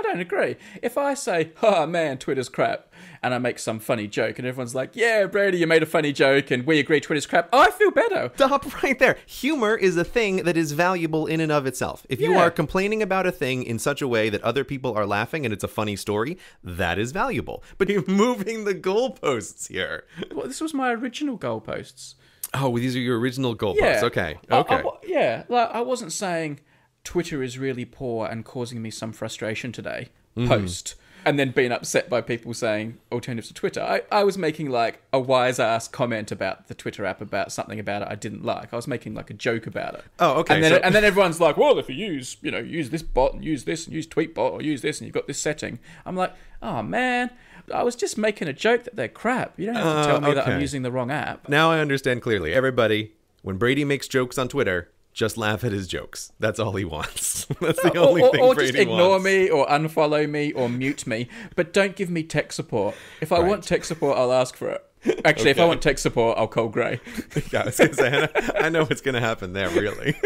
don't agree. If I say, oh man, Twitter's crap, and I make some funny joke and everyone's like, yeah, Brady, you made a funny joke and we agree Twitter's crap, I feel better. Stop right there. Humor is a thing that is valuable in and of itself. If you are complaining about a thing in such a way that other people are laughing and it's a funny story, that is valuable. But you're moving the goalposts here. Well, this was my original goalposts. Oh, these are your original goalposts. Yeah. Okay. I wasn't saying Twitter is really poor and causing me some frustration today. Mm. Post. and then being upset by people saying alternatives to Twitter. I was making like a wise-ass comment about the Twitter app about something about it I didn't like. I was making like a joke about it. Oh, okay. And then, and then everyone's like, well, if you use, you know, use this bot and use this and use Tweetbot or use this and you've got this setting. I'm like, oh, man, I was just making a joke that they're crap. You don't have to tell me that I'm using the wrong app. Now I understand clearly. Everybody, when Brady makes jokes on Twitter, just laugh at his jokes. That's all he wants. That's the only thing Brady wants. Or just ignore me or unfollow me or mute me. But don't give me tech support. If I want tech support, I'll ask for it. Actually, if I want tech support, I'll call Grey. Yeah, I was gonna say, I know what's going to happen there, really.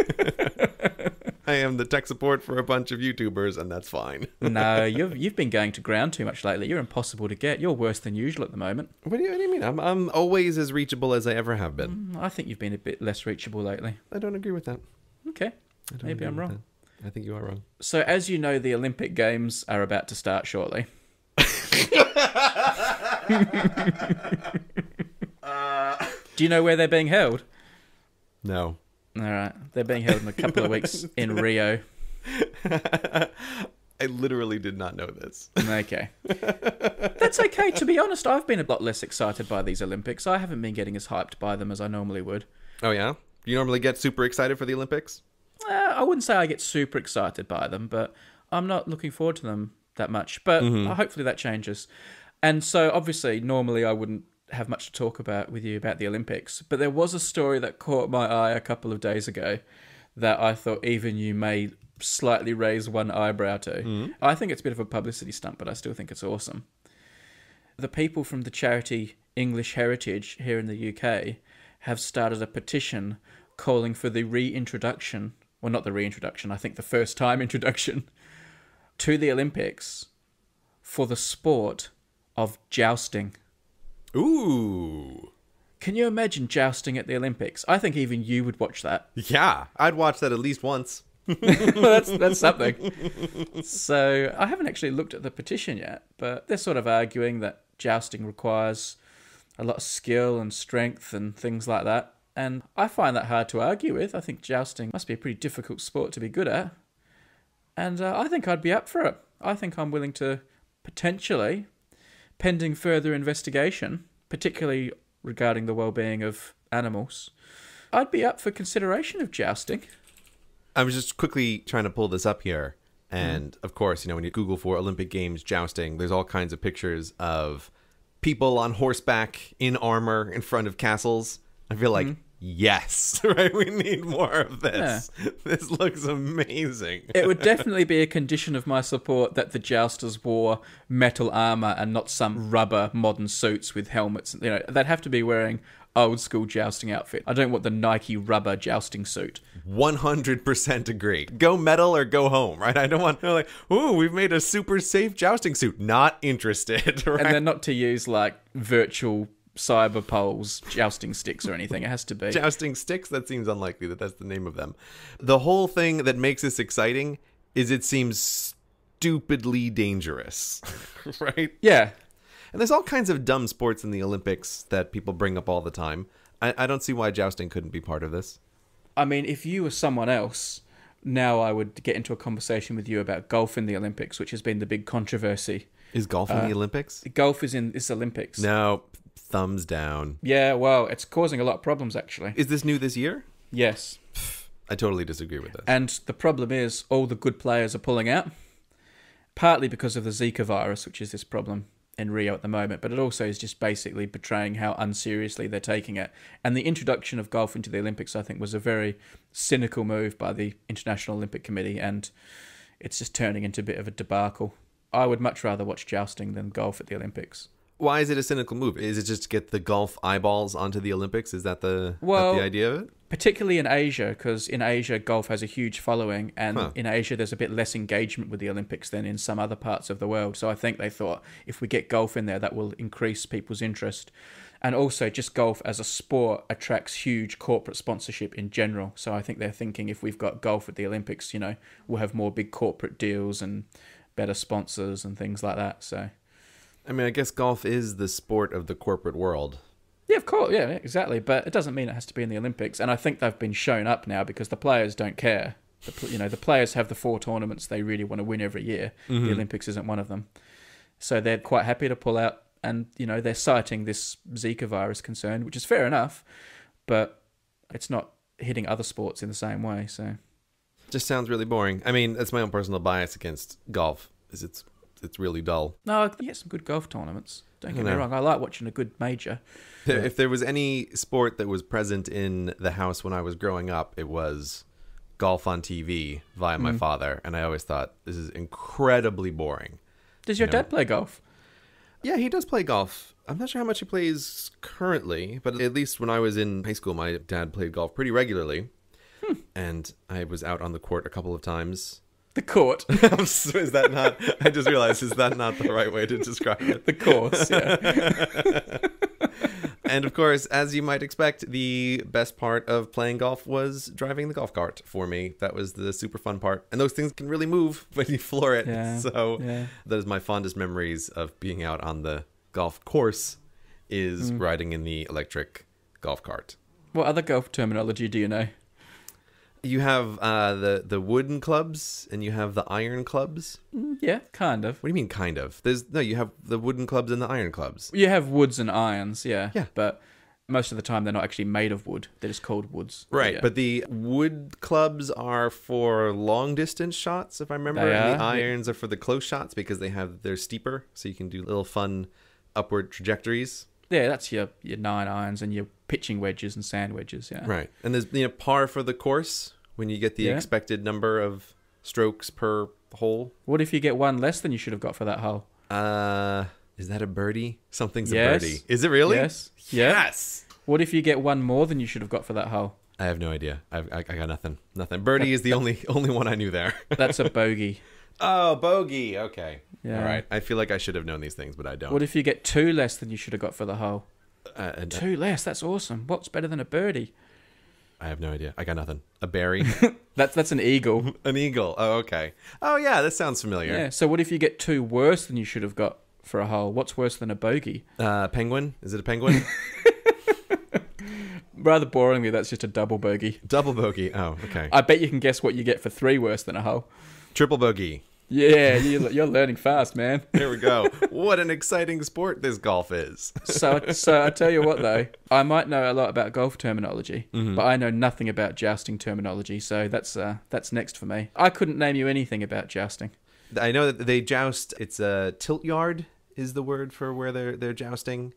I am the tech support for a bunch of YouTubers, and that's fine. No, you've been going to ground too much lately. You're impossible to get. You're worse than usual at the moment. What do you mean? I'm always as reachable as I ever have been. I think you've been a bit less reachable lately. I don't agree with that. Okay. Maybe I'm wrong. I think you are wrong. So, as you know, the Olympic Games are about to start shortly. Do you know where they're being held? No. All right. They're being held in a couple of weeks in Rio. I literally did not know this. Okay. That's okay. To be honest, I've been a lot less excited by these Olympics. I haven't been getting as hyped by them as I normally would. Oh, yeah? Do you normally get super excited for the Olympics? I wouldn't say I get super excited by them, but I'm not looking forward to them that much. But hopefully that changes. And so, obviously, normally I wouldn't have much to talk about with you about the Olympics, but there was a story that caught my eye a couple of days ago that I thought even you may slightly raise one eyebrow to. I think it's a bit of a publicity stunt, but I still think it's awesome. The people from the charity English Heritage here in the UK have started a petition calling for the reintroduction, well, not the reintroduction, I think the first time introduction to the Olympics for the sport of jousting. Ooh. Can you imagine jousting at the Olympics? I think even you would watch that. Yeah, I'd watch that at least once. Well, that's something. So I haven't actually looked at the petition yet, but they're sort of arguing that jousting requires a lot of skill and strength and things like that. And I find that hard to argue with. I think jousting must be a pretty difficult sport to be good at. And I think I'd be up for it. I think I'm willing to potentially, pending further investigation, particularly regarding the well-being of animals, I'd be up for consideration of jousting. I was just quickly trying to pull this up here. And, of course, you know, when you Google for Olympic Games jousting, there's all kinds of pictures of people on horseback in armor in front of castles. I feel like, yes, right? We need more of this. Yeah. This looks amazing. It would definitely be a condition of my support that the jousters wore metal armor and not some rubber modern suits with helmets. You know, they'd have to be wearing old school jousting outfit. I don't want the Nike rubber jousting suit. 100% agree. Go metal or go home, right? I don't want to like, ooh, we've made a super safe jousting suit. Not interested, right? And they're not to use like virtual cyber poles, jousting sticks or anything. It has to be jousting sticks. That seems unlikely that that's the name of them. The whole thing that makes this exciting is it seems stupidly dangerous. Right? Yeah. And there's all kinds of dumb sports in the Olympics that people bring up all the time. I don't see why jousting couldn't be part of this. I mean, if you were someone else, now I would get into a conversation with you about golf in the Olympics, which has been the big controversy. Is golf in the Olympics? Golf is in this Olympics. No. Thumbs down. Yeah, well, it's causing a lot of problems, actually. Is this new this year? Yes. I totally disagree with this. And the problem is all the good players are pulling out, partly because of the Zika virus, which is this problem in Rio at the moment, but it also is just basically betraying how unseriously they're taking it. And the introduction of golf into the Olympics, I think, was a very cynical move by the International Olympic Committee, and it's just turning into a bit of a debacle. I would much rather watch jousting than golf at the Olympics. Why is it a cynical move? Is it just to get the golf eyeballs onto the Olympics? Is that the idea of it? Particularly in Asia, because in Asia, golf has a huge following. And in Asia, there's a bit less engagement with the Olympics than in some other parts of the world. So I think they thought, if we get golf in there, that will increase people's interest. And also, just golf as a sport attracts huge corporate sponsorship in general. So I think they're thinking, if we've got golf at the Olympics, you know, we'll have more big corporate deals and better sponsors and things like that. So... I mean, I guess golf is the sport of the corporate world. Yeah, of course. Yeah, exactly. But it doesn't mean it has to be in the Olympics. And I think they've been shown up now because the players don't care. The players have the 4 tournaments they really want to win every year. The Olympics isn't one of them. So they're quite happy to pull out, and, you know, they're citing this Zika virus concern, which is fair enough, but it's not hitting other sports in the same way. So just sounds really boring. I mean, that's my own personal bias against golf, is it's really dull. No, you get some good golf tournaments. Don't get me wrong. I like watching a good major. If there was any sport that was present in the house when I was growing up, it was golf on TV via my father. And I always thought, this is incredibly boring. Does your dad play golf? Yeah, he does play golf. I'm not sure how much he plays currently, but at least when I was in high school, my dad played golf pretty regularly. And I was out on the court a couple of times. The court. Is that not... I just realized, is that not the right way to describe it? The course, yeah. And of course, as you might expect, the best part of playing golf was driving the golf cart for me. That was the super fun part. And those things can really move when you floor it. Yeah, so that is my fondest memories of being out on the golf course, is riding in the electric golf cart. What other golf terminology do you know? You have the wooden clubs, and you have the iron clubs. Yeah, kind of. What do you mean, kind of? You have the wooden clubs and the iron clubs. You have woods and irons, yeah. But most of the time, they're not actually made of wood. They're just called woods. Right, but the wood clubs are for long-distance shots, if I remember. And the irons are for the close shots, because they're steeper, so you can do little fun upward trajectories. Yeah, that's your nine irons and your pitching wedges and sand wedges, yeah. Right. And there's par for the course when you get the expected number of strokes per hole. What if you get one less than you should have got for that hole? Is that a birdie? Something's a birdie. Is it really? Yes. What if you get one more than you should have got for that hole? I have no idea. I got nothing. Birdie is the only one I knew there. That's a bogey. Oh, bogey. Okay. Yeah. All right. I feel like I should have known these things, but I don't. What if you get two less than you should have got for the hole? Two less. That's awesome. What's better than a birdie? I have no idea. I got nothing. A berry? That's an eagle. An eagle. Oh, okay. Oh, yeah. That sounds familiar. Yeah. So what if you get two worse than you should have got for a hole? What's worse than a bogey? Penguin? Is it a penguin? Rather boringly, that's just a double bogey. Double bogey. Oh, okay. I bet you can guess what you get for three worse than a hole. Triple bogey. Yeah, you're learning fast, man. Here we go. What an exciting sport this golf is. So I tell you what, though. I might know a lot about golf terminology, but I know nothing about jousting terminology, so that's next for me. I couldn't name you anything about jousting. I know that they joust. It's a tilt yard is the word for where they're jousting.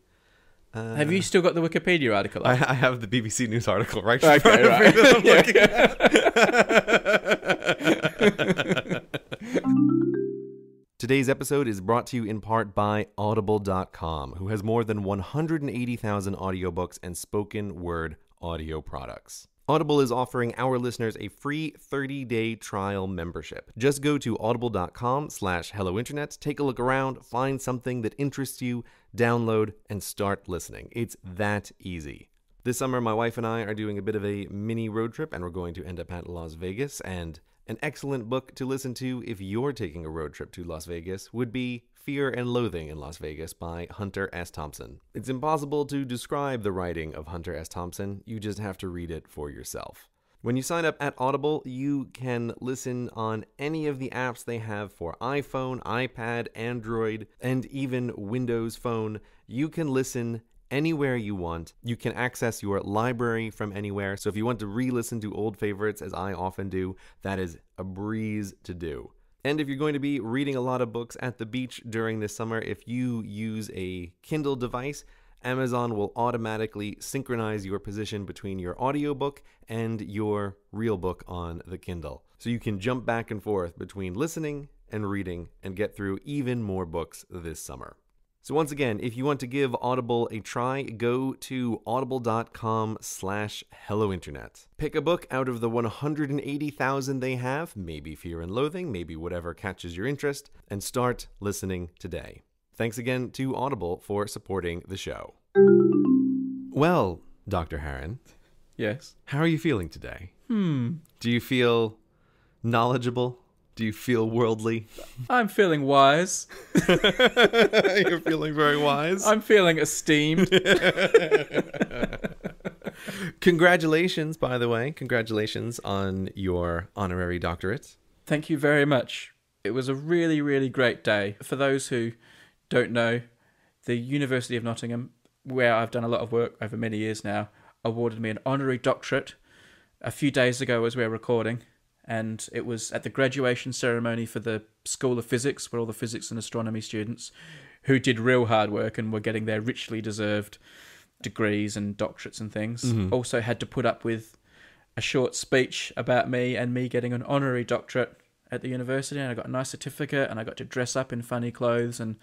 Have you still got the Wikipedia article up? I have the BBC News article right in front of me that I'm looking at. Today's episode is brought to you in part by Audible.com, who has more than 180,000 audiobooks and spoken word audio products. Audible is offering our listeners a free 30-day trial membership. Just go to audible.com/hellointernet, take a look around, find something that interests you, download, and start listening. It's that easy. This summer, my wife and I are doing a bit of a mini road trip, and we're going to end up at Las Vegas, and an excellent book to listen to if you're taking a road trip to Las Vegas would be Fear and Loathing in Las Vegas by Hunter S. Thompson. It's impossible to describe the writing of Hunter S. Thompson. You just have to read it for yourself. When you sign up at Audible, you can listen on any of the apps they have for iPhone, iPad, Android, and even Windows Phone. You can listen anywhere you want. You can access your library from anywhere. So if you want to re-listen to old favorites, as I often do, that is a breeze to do. And if you're going to be reading a lot of books at the beach during this summer, if you use a Kindle device, Amazon will automatically synchronize your position between your audiobook and your real book on the Kindle. So you can jump back and forth between listening and reading and get through even more books this summer. So once again, if you want to give Audible a try, go to audible.com/hellointernet. Pick a book out of the 180,000 they have, maybe Fear and Loathing, maybe whatever catches your interest, and start listening today. Thanks again to Audible for supporting the show. Well, Dr. Haran. Yes? How are you feeling today? Do you feel knowledgeable? Do you feel worldly? I'm feeling wise. You're feeling very wise? I'm feeling esteemed. Congratulations, by the way. Congratulations on your honorary doctorate. Thank you very much. It was a really, really great day. For those who don't know, the University of Nottingham, where I've done a lot of work over many years now, awarded me an honorary doctorate a few days ago as we were recording, and it was at the graduation ceremony for the School of Physics, where all the physics and astronomy students who did real hard work and were getting their richly deserved degrees and doctorates and things, also had to put up with a short speech about me and me getting an honorary doctorate at the university, and I got a nice certificate, and I got to dress up in funny clothes, and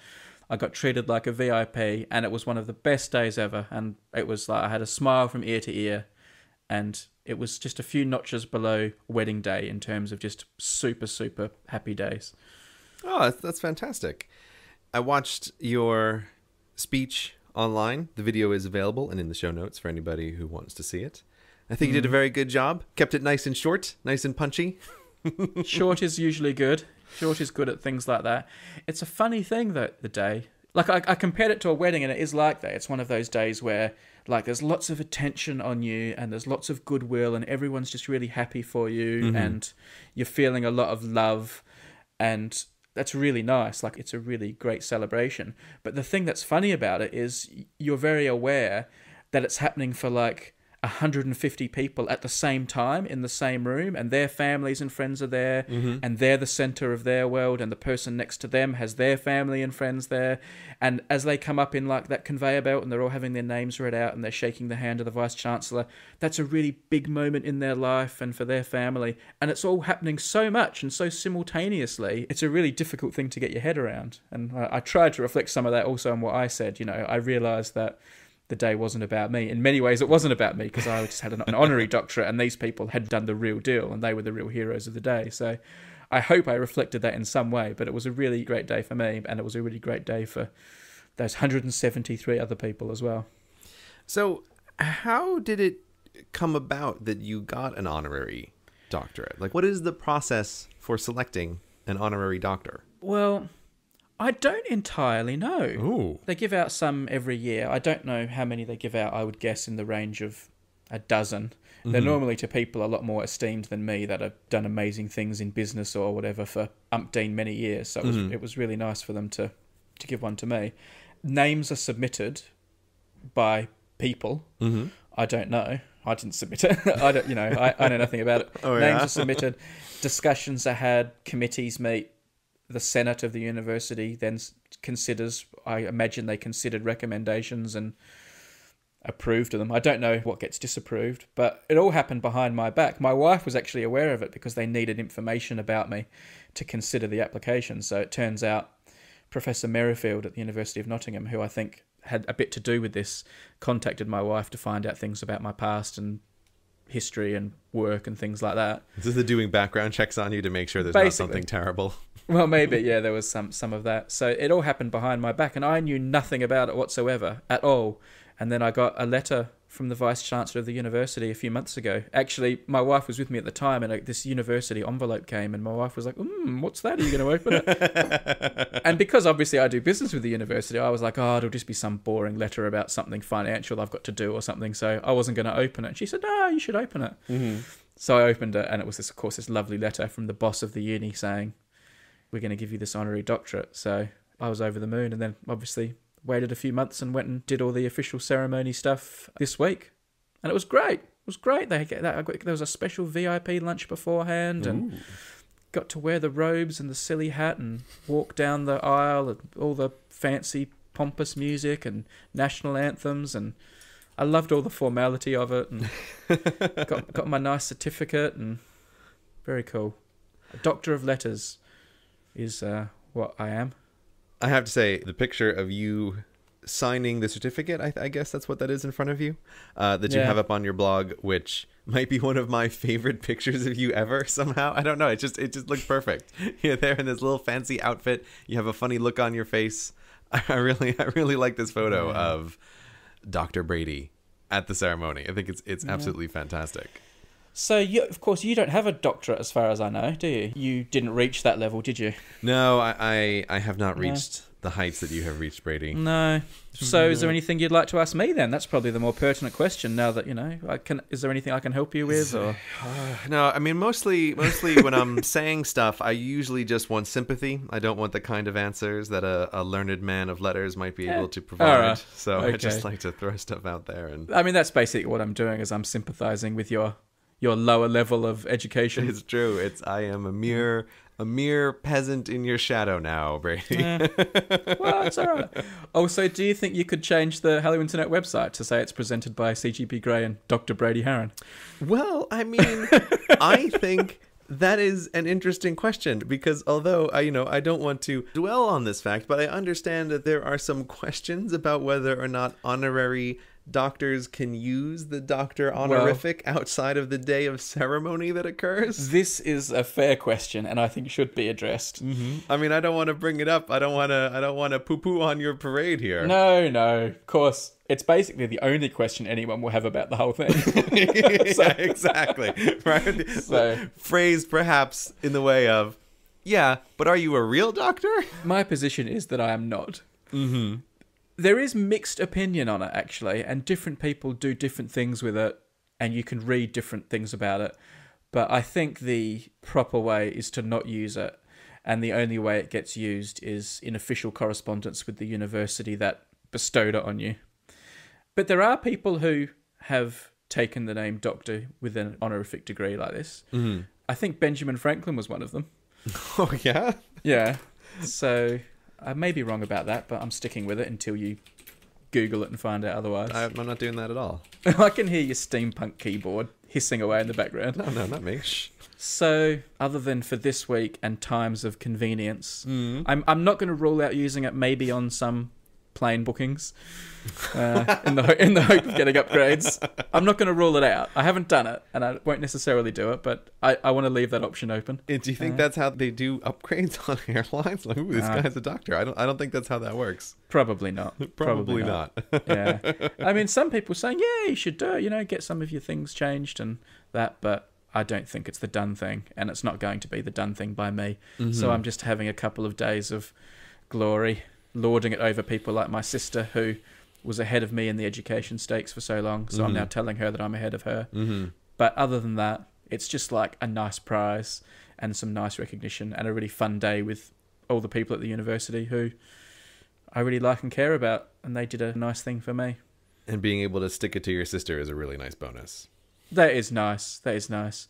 I got treated like a VIP, and it was one of the best days ever. And it was like I had a smile from ear to ear, and it was just a few notches below wedding day in terms of just super, super happy days. Oh, that's fantastic. I watched your speech online. The video is available and in the show notes for anybody who wants to see it. I think you did a very good job. Kept it nice and short, nice and punchy. Short is usually good. Short is good at things like that. It's a funny thing, though, the day. Like, I compared it to a wedding, and it is like that. It's one of those days where, like, there's lots of attention on you, and there's lots of goodwill, and everyone's just really happy for you, and you're feeling a lot of love, and that's really nice. Like, it's a really great celebration. But the thing that's funny about it is you're very aware that it's happening for, like, 150 people at the same time in the same room, and their families and friends are there, and they're the center of their world, and the person next to them has their family and friends there, and as they come up in like that conveyor belt and they're all having their names read out and they're shaking the hand of the Vice Chancellor, that's a really big moment in their life and for their family, and it's all happening so much and so simultaneously. It's a really difficult thing to get your head around, and I tried to reflect some of that also on what I said. You know, I realized that the day wasn't about me. In many ways, it wasn't about me, because I just had an honorary doctorate, and these people had done the real deal, and they were the real heroes of the day. So I hope I reflected that in some way, but it was a really great day for me, and it was a really great day for those 173 other people as well. So how did it come about that you got an honorary doctorate? Like, what is the process for selecting an honorary doctor? Well, I don't entirely know. Ooh. They give out some every year. I don't know how many they give out. I would guess in the range of a dozen. They're normally to people a lot more esteemed than me that have done amazing things in business or whatever for umpteen many years. So it was really nice for them to give one to me. Names are submitted by people. I don't know. I didn't submit it. I know nothing about it. Names are submitted. Discussions are had. Committees meet. The Senate of the university then considers, I imagine they considered recommendations and approved of them. I don't know what gets disapproved, but it all happened behind my back. My wife was actually aware of it because they needed information about me to consider the application. So it turns out Professor Merrifield at the University of Nottingham, who I think had a bit to do with this, contacted my wife to find out things about my past and history and work and things like that. So they're doing background checks on you to make sure there's not something terrible. Well, maybe, yeah, there was some of that. So it all happened behind my back, and I knew nothing about it whatsoever at all. And then I got a letter from the Vice Chancellor of the university a few months ago. Actually, my wife was with me at the time, and this university envelope came, and my wife was like, what's that? Are you going to open it? And because obviously I do business with the university, I was like, oh, it'll just be some boring letter about something financial I've got to do or something. So I wasn't going to open it. And she said, no, you should open it. So I opened it, and it was, this lovely letter from the boss of the uni saying, we're going to give you this honorary doctorate. So I was over the moon, and then obviously waited a few months and went and did all the official ceremony stuff this week, and it was great. It was great. There was a special VIP lunch beforehand, and got to wear the robes and the silly hat and walk down the aisle and all the fancy pompous music and national anthems, and I loved all the formality of it, and got my nice certificate, and very cool. A doctor of letters is what I am. I have to say, the picture of you signing the certificate, I guess that's what that is in front of you, that you have up on your blog, which might be one of my favorite pictures of you ever somehow. I don't know. It just looked perfect. You're there in this little fancy outfit. You have a funny look on your face. I really like this photo of Dr. Brady at the ceremony. I think it's absolutely fantastic. So, you, of course, you don't have a doctorate, as far as I know, do you? You didn't reach that level, did you? No, I have not reached the heights that you have reached, Brady. No. So is there anything you'd like to ask me then? That's probably the more pertinent question now that, you know, is there anything I can help you with? Or? No, I mean, mostly when I'm saying stuff, I usually just want sympathy. I don't want the kind of answers that a learned man of letters might be able to provide. Right. So I just like to throw stuff out there. And I mean, that's basically what I'm doing is I'm sympathizing with your lower level of education. It's true. It's I am a mere peasant in your shadow now, Brady. Well, it's all right. Also, do you think you could change the Hello Internet website to say it's presented by CGP Grey and Dr. Brady Haran? Well, I mean, I think that is an interesting question because although I, you know, I don't want to dwell on this fact, but I understand that there are some questions about whether or not honorary doctors can use the doctor honorific outside of the day of ceremony that occurs? This is a fair question and I think should be addressed. I mean, I don't want to bring it up. I don't want to poo-poo on your parade here. No, no. Of course. It's basically the only question anyone will have about the whole thing. Yeah, exactly. Right? So, phrased perhaps in the way of, yeah, but are you a real doctor? My position is that I am not. There is mixed opinion on it, actually, and different people do different things with it, and you can read different things about it. But I think the proper way is to not use it, and the only way it gets used is in official correspondence with the university that bestowed it on you. But there are people who have taken the name doctor with an honorific degree like this. I think Benjamin Franklin was one of them. Oh, yeah? Yeah. So I may be wrong about that, but I'm sticking with it until you Google it and find out otherwise. I'm not doing that at all. I can hear your steampunk keyboard hissing away in the background. No, not me. So, other than for this week and times of convenience, I'm not going to rule out using it maybe on some plane bookings in the hope of getting upgrades. I'm not going to rule it out. I haven't done it, and I won't necessarily do it, but I want to leave that option open. Do you think that's how they do upgrades on airlines? Like, ooh, this guy's a doctor. I don't think that's how that works. Probably not. Probably not. Yeah. I mean, some people saying, yeah, you should do it, you know, get some of your things changed and that, but I don't think it's the done thing, and it's not going to be the done thing by me. So I'm just having a couple of days of glory, lording it over people like my sister who was ahead of me in the education stakes for so long. So I'm now telling her that I'm ahead of her. But other than that, it's just like a nice prize and some nice recognition and a really fun day with all the people at the university who I really like and care about. And they did a nice thing for me. And being able to stick it to your sister is a really nice bonus. That is nice. That is nice.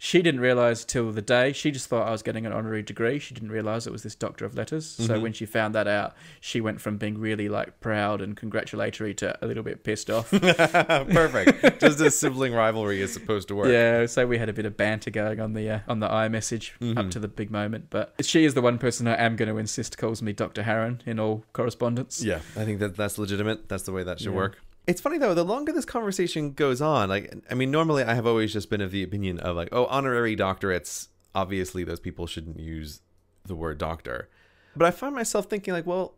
She didn't realise till the day. She just thought I was getting an honorary degree. She didn't realise it was this Doctor of Letters. So when she found that out, she went from being really like proud and congratulatory to a little bit pissed off. Perfect. Just as sibling rivalry is supposed to work. Yeah, so we had a bit of banter going on the iMessage up to the big moment. But she is the one person I am going to insist calls me Dr. Haran in all correspondence. Yeah, I think that's legitimate. That's the way that should work. It's funny, though, the longer this conversation goes on, like, I mean, normally I have always just been of the opinion of, like, oh, honorary doctorates, obviously those people shouldn't use the word doctor. But I find myself thinking, like, well,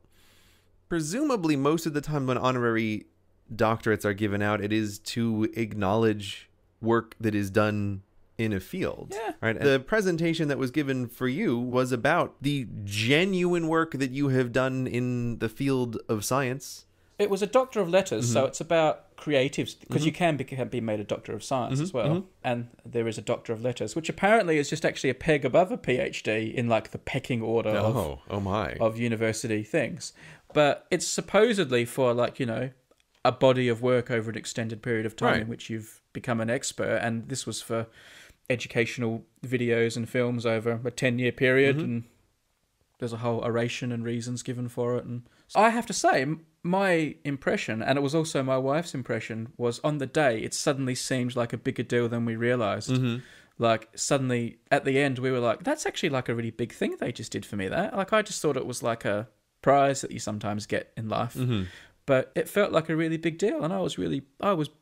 presumably most of the time when honorary doctorates are given out, it is to acknowledge work that is done in a field, right? And the presentation that was given for you was about the genuine work that you have done in the field of science. It was a Doctor of Letters, so it's about creatives, because you can be made a Doctor of Science as well. And there is a Doctor of Letters, which apparently is just actually a peg above a PhD in like the pecking order of university things. But it's supposedly for like, you know, a body of work over an extended period of time in which you've become an expert. And this was for educational videos and films over a 10-year period. And there's a whole oration and reasons given for it. And so I have to say, my impression, and it was also my wife's impression, was on the day it suddenly seemed like a bigger deal than we realised. Like, suddenly, at the end, we were like, that's actually like a really big thing they just did for me there. Like, I just thought it was like a prize that you sometimes get in life. But it felt like a really big deal, and I was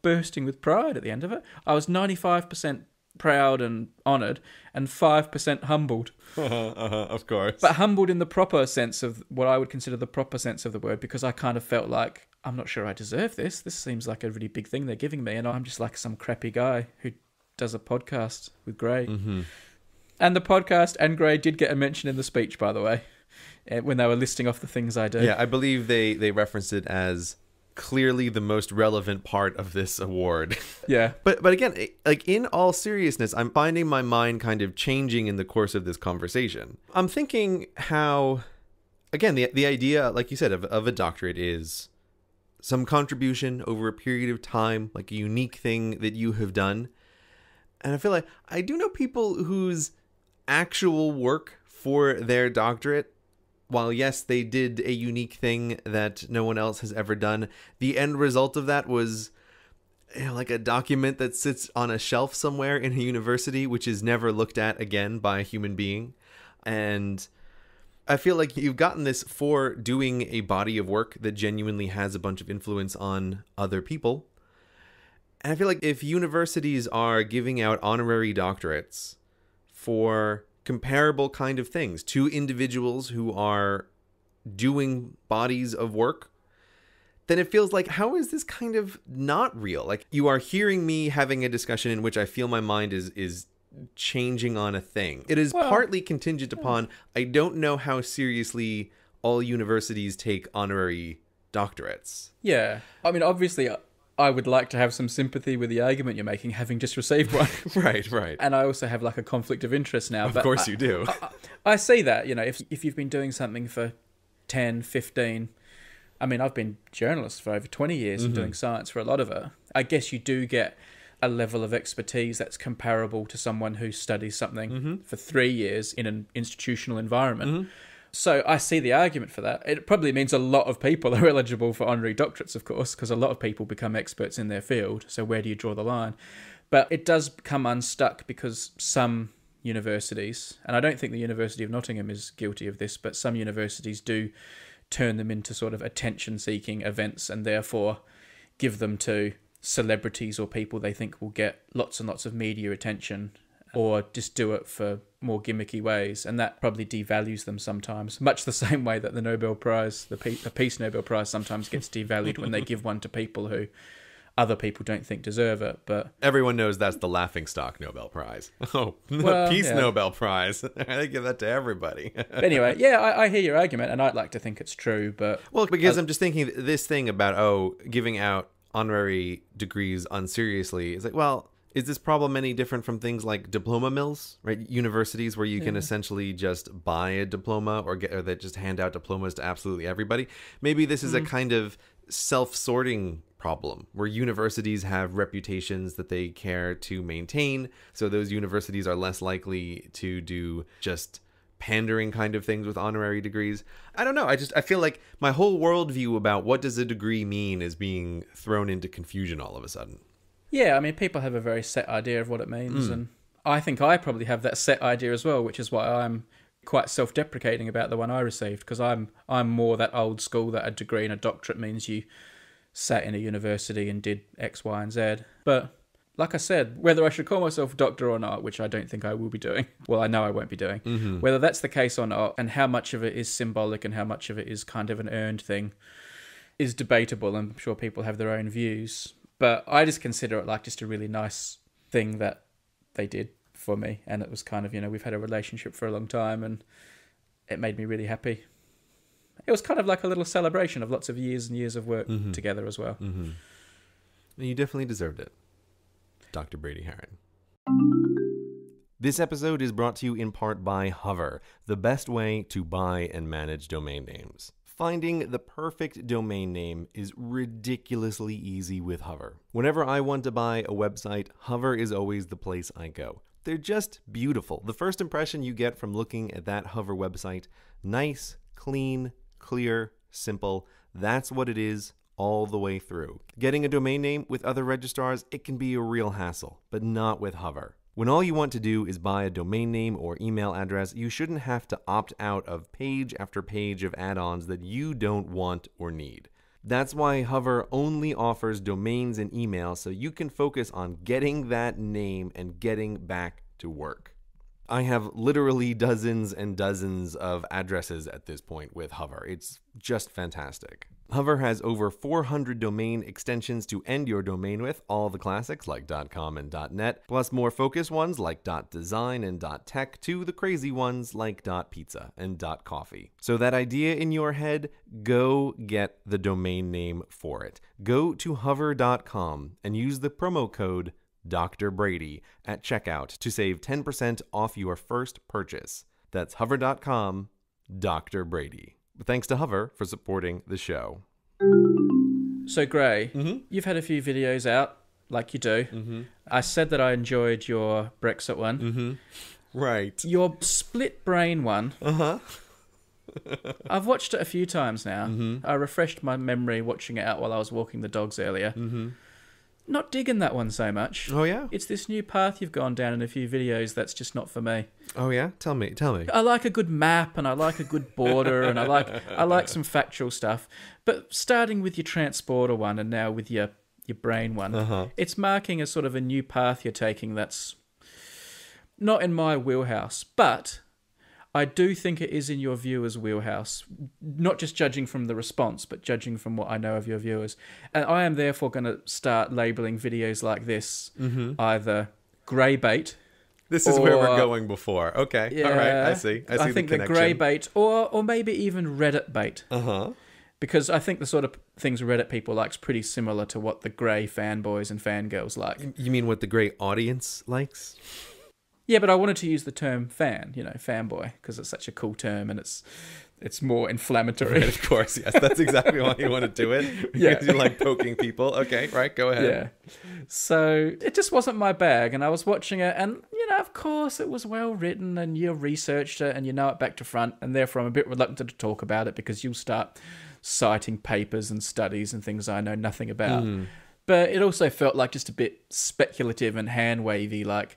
bursting with pride at the end of it. I was 95% proud and honoured, and 5% humbled. Of course. But humbled in the proper sense of what I would consider the proper sense of the word, because I kind of felt like, I'm not sure I deserve this. This seems like a really big thing they're giving me, and I'm just like some crappy guy who does a podcast with Grey. Mm-hmm. And the podcast and Grey did get a mention in the speech, by the way, when they were listing off the things I do. Yeah, I believe they referenced it as clearly the most relevant part of this award. Yeah. But again, like, in all seriousness, I'm finding my mind kind of changing in the course of this conversation. I'm thinking how, again, the idea, like you said, of a doctorate is some contribution over a period of time, like a unique thing that you have done. And I feel like I do know people whose actual work for their doctorate, while yes, they did a unique thing that no one else has ever done, the end result of that was, you know, like a document that sits on a shelf somewhere in a university, which is never looked at again by a human being. And I feel like you've gotten this for doing a body of work that genuinely has a bunch of influence on other people. And I feel like if universities are giving out honorary doctorates for comparable kind of things to individuals who are doing bodies of work, then it feels like, how is this kind of not real? Like, you are hearing me having a discussion in which I feel my mind is changing on a thing. It is partly contingent upon, I don't know how seriously all universities take honorary doctorates. Yeah. I mean, obviously, I would like to have some sympathy with the argument you're making, having just received one. Right, right. And I also have like a conflict of interest now. Of course you do. I see that, you know, if you've been doing something for 10, 15, I mean, I've been journalist for over 20 years and doing science for a lot of it. I guess you do get a level of expertise that's comparable to someone who studies something for 3 years in an institutional environment. So I see the argument for that. It probably means a lot of people are eligible for honorary doctorates, of course, because a lot of people become experts in their field. So where do you draw the line? But it does come unstuck because some universities, and I don't think the University of Nottingham is guilty of this, but some universities do turn them into sort of attention-seeking events and therefore give them to celebrities or people they think will get lots and lots of media attention, or just do it for more gimmicky ways. And that probably devalues them sometimes, much the same way that the Nobel Prize, the Peace Nobel Prize, sometimes gets devalued when they give one to people who other people don't think deserve it. But everyone knows that's the laughingstock Nobel Prize. Oh, well, Peace Nobel Prize. They give that to everybody. But anyway, yeah, I hear your argument, and I'd like to think it's true, but... Well, because I'm just thinking this thing about, oh, giving out honorary degrees unseriously. It's like, well... Is this problem any different from things like diploma mills, right? Universities where you can essentially just buy a diploma or that just hand out diplomas to absolutely everybody. Maybe this is a kind of self-sorting problem where universities have reputations that they care to maintain. So those universities are less likely to do just pandering kind of things with honorary degrees. I don't know. I feel like my whole worldview about what does a degree mean is being thrown into confusion all of a sudden. Yeah, I mean, people have a very set idea of what it means, and I think I probably have that set idea as well, which is why I'm quite self-deprecating about the one I received, because I'm more that old school that a degree and a doctorate means you sat in a university and did X, Y, and Z. But like I said, whether I should call myself doctor or not, which I don't think I will be doing, well, I know I won't be doing, whether that's the case or not, and how much of it is symbolic and how much of it is kind of an earned thing is debatable. I'm sure people have their own views. But I just consider it like just a really nice thing that they did for me. And it was kind of, you know, we've had a relationship for a long time and it made me really happy. It was kind of like a little celebration of lots of years and years of work together as well. You definitely deserved it, Dr. Brady Haran. This episode is brought to you in part by Hover, the best way to buy and manage domain names. Finding the perfect domain name is ridiculously easy with Hover. Whenever I want to buy a website, Hover is always the place I go. They're just beautiful. The first impression you get from looking at that Hover website, nice, clean, clear, simple. That's what it is all the way through. Getting a domain name with other registrars, it can be a real hassle, but not with Hover. When all you want to do is buy a domain name or email address, you shouldn't have to opt out of page after page of add-ons that you don't want or need. That's why Hover only offers domains and email so you can focus on getting that name and getting back to work. I have literally dozens and dozens of addresses at this point with Hover. It's just fantastic. Hover has over 400 domain extensions to end your domain with, all the classics like .com and .net, plus more focused ones like .design and .tech, to the crazy ones like .pizza and .coffee. So that idea in your head, go get the domain name for it. Go to hover.com and use the promo code Dr. Brady at checkout to save 10% off your first purchase. That's hover.com, Dr. Brady. Thanks to Hover for supporting the show. So, Grey, you've had a few videos out, like you do. I said that I enjoyed your Brexit one. Right. Your split brain one. I've watched it a few times now. I refreshed my memory watching it out while I was walking the dogs earlier. Not digging that one so much. Oh, yeah? It's this new path you've gone down in a few videos that's just not for me. Oh, yeah? Tell me, tell me. I like a good map, and I like a good border, and I like some factual stuff. But starting with your transporter one and now with your brain one, it's marking a sort of a new path you're taking that's not in my wheelhouse. But I do think it is in your viewers' wheelhouse, not just judging from the response, but judging from what I know of your viewers. And I am therefore going to start labelling videos like this either grey bait. This is where we're going before. Okay. Yeah, all right. I see. I see the connection. I think the grey bait or maybe even Reddit bait. Because I think the sort of things Reddit people like is pretty similar to what the grey fanboys and fangirls like. You mean what the grey audience likes? Yeah, but I wanted to use the term fan, you know, fanboy, because it's such a cool term and it's more inflammatory. Right, of course, yes. That's exactly why you want to do it. Because you like poking people. Okay, right, go ahead. Yeah. So it just wasn't my bag, and I was watching it, and, you know, of course it was well written and you researched it and you know it back to front, and therefore I'm a bit reluctant to talk about it because you'll start citing papers and studies and things I know nothing about. But it also felt like just a bit speculative and hand-wavy, like...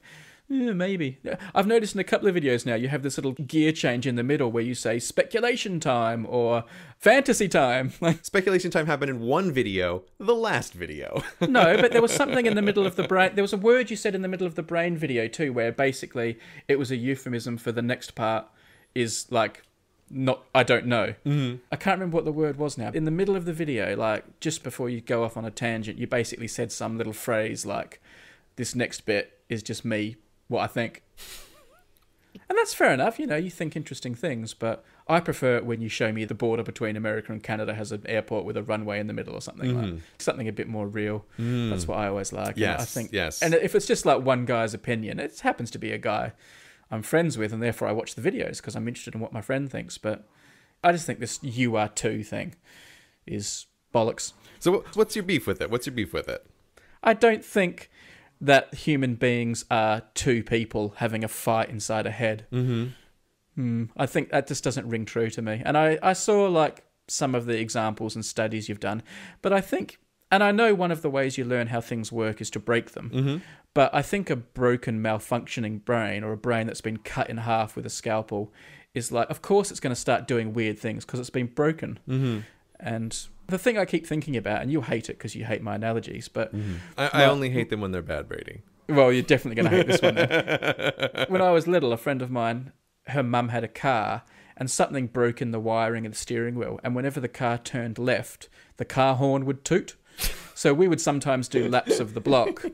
Yeah, maybe. I've noticed in a couple of videos now, you have this little gear change in the middle where you say speculation time or fantasy time. Speculation time happened in one video, the last video. No, but there was something in the middle of the brain. There was a word you said in the middle of the brain video too, where basically it was a euphemism for the next part is like, not, I don't know. I can't remember what the word was now. In the middle of the video, like just before you go off on a tangent, you basically said some little phrase like, this next bit is just me. What I think. And that's fair enough, you know, you think interesting things, but I prefer it when you show me the border between America and Canada has an airport with a runway in the middle or something like something a bit more real. That's what I always like. Yes, and I think, yes. And if it's just like one guy's opinion, it happens to be a guy I'm friends with, and therefore I watch the videos because I'm interested in what my friend thinks, but I just think this you are too thing is bollocks. So what's your beef with it? What's your beef with it? I don't think... that human beings are two people having a fight inside a head. I think that just doesn't ring true to me. And I saw like some of the examples and studies you've done, but I think, and I know one of the ways you learn how things work is to break them, but I think a broken malfunctioning brain or a brain that's been cut in half with a scalpel is like, of course it's going to start doing weird things because it's been broken. And the thing I keep thinking about, and you'll hate it because you hate my analogies, but... I only hate them when they're bad, Brady. Well, you're definitely going to hate this one then. When I was little, a friend of mine, her mum had a car, and something broke in the wiring of the steering wheel. And whenever the car turned left, the car horn would toot. So we would sometimes do laps of the block,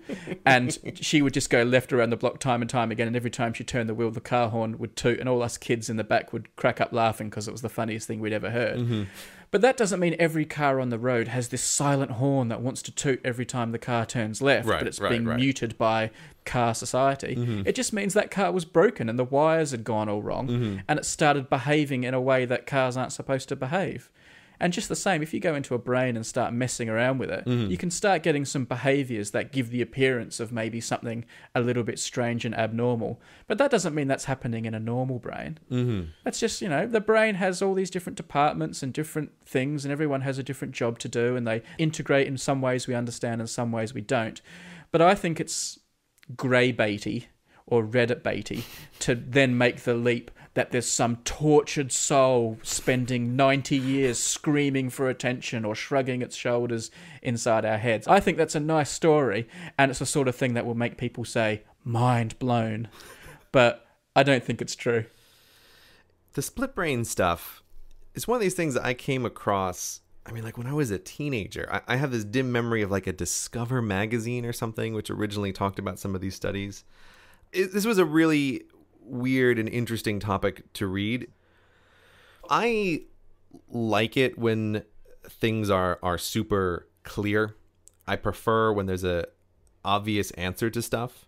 and she would just go left around the block time and time again, and every time she turned the wheel, the car horn would toot, and all us kids in the back would crack up laughing because it was the funniest thing we'd ever heard. But that doesn't mean every car on the road has this silent horn that wants to toot every time the car turns left, but it's being muted by car society. It just means that car was broken and the wires had gone all wrong, and it started behaving in a way that cars aren't supposed to behave. And just the same, if you go into a brain and start messing around with it, you can start getting some behaviours that give the appearance of maybe something a little bit strange and abnormal. But that doesn't mean that's happening in a normal brain. That's just, you know, the brain has all these different departments and different things, and everyone has a different job to do, and they integrate in some ways we understand and some ways we don't. But I think it's grey baity or Reddit baity to then make the leap that there's some tortured soul spending 90 years screaming for attention or shrugging its shoulders inside our heads. I think that's a nice story, and it's the sort of thing that will make people say, mind blown. But I don't think it's true. The split brain stuff is one of these things that I came across. I mean, like when I was a teenager, I have this dim memory of like a Discover magazine or something, which originally talked about some of these studies. This was a really weird and interesting topic to read. I like it when things are super clear. I prefer when there's a obvious answer to stuff.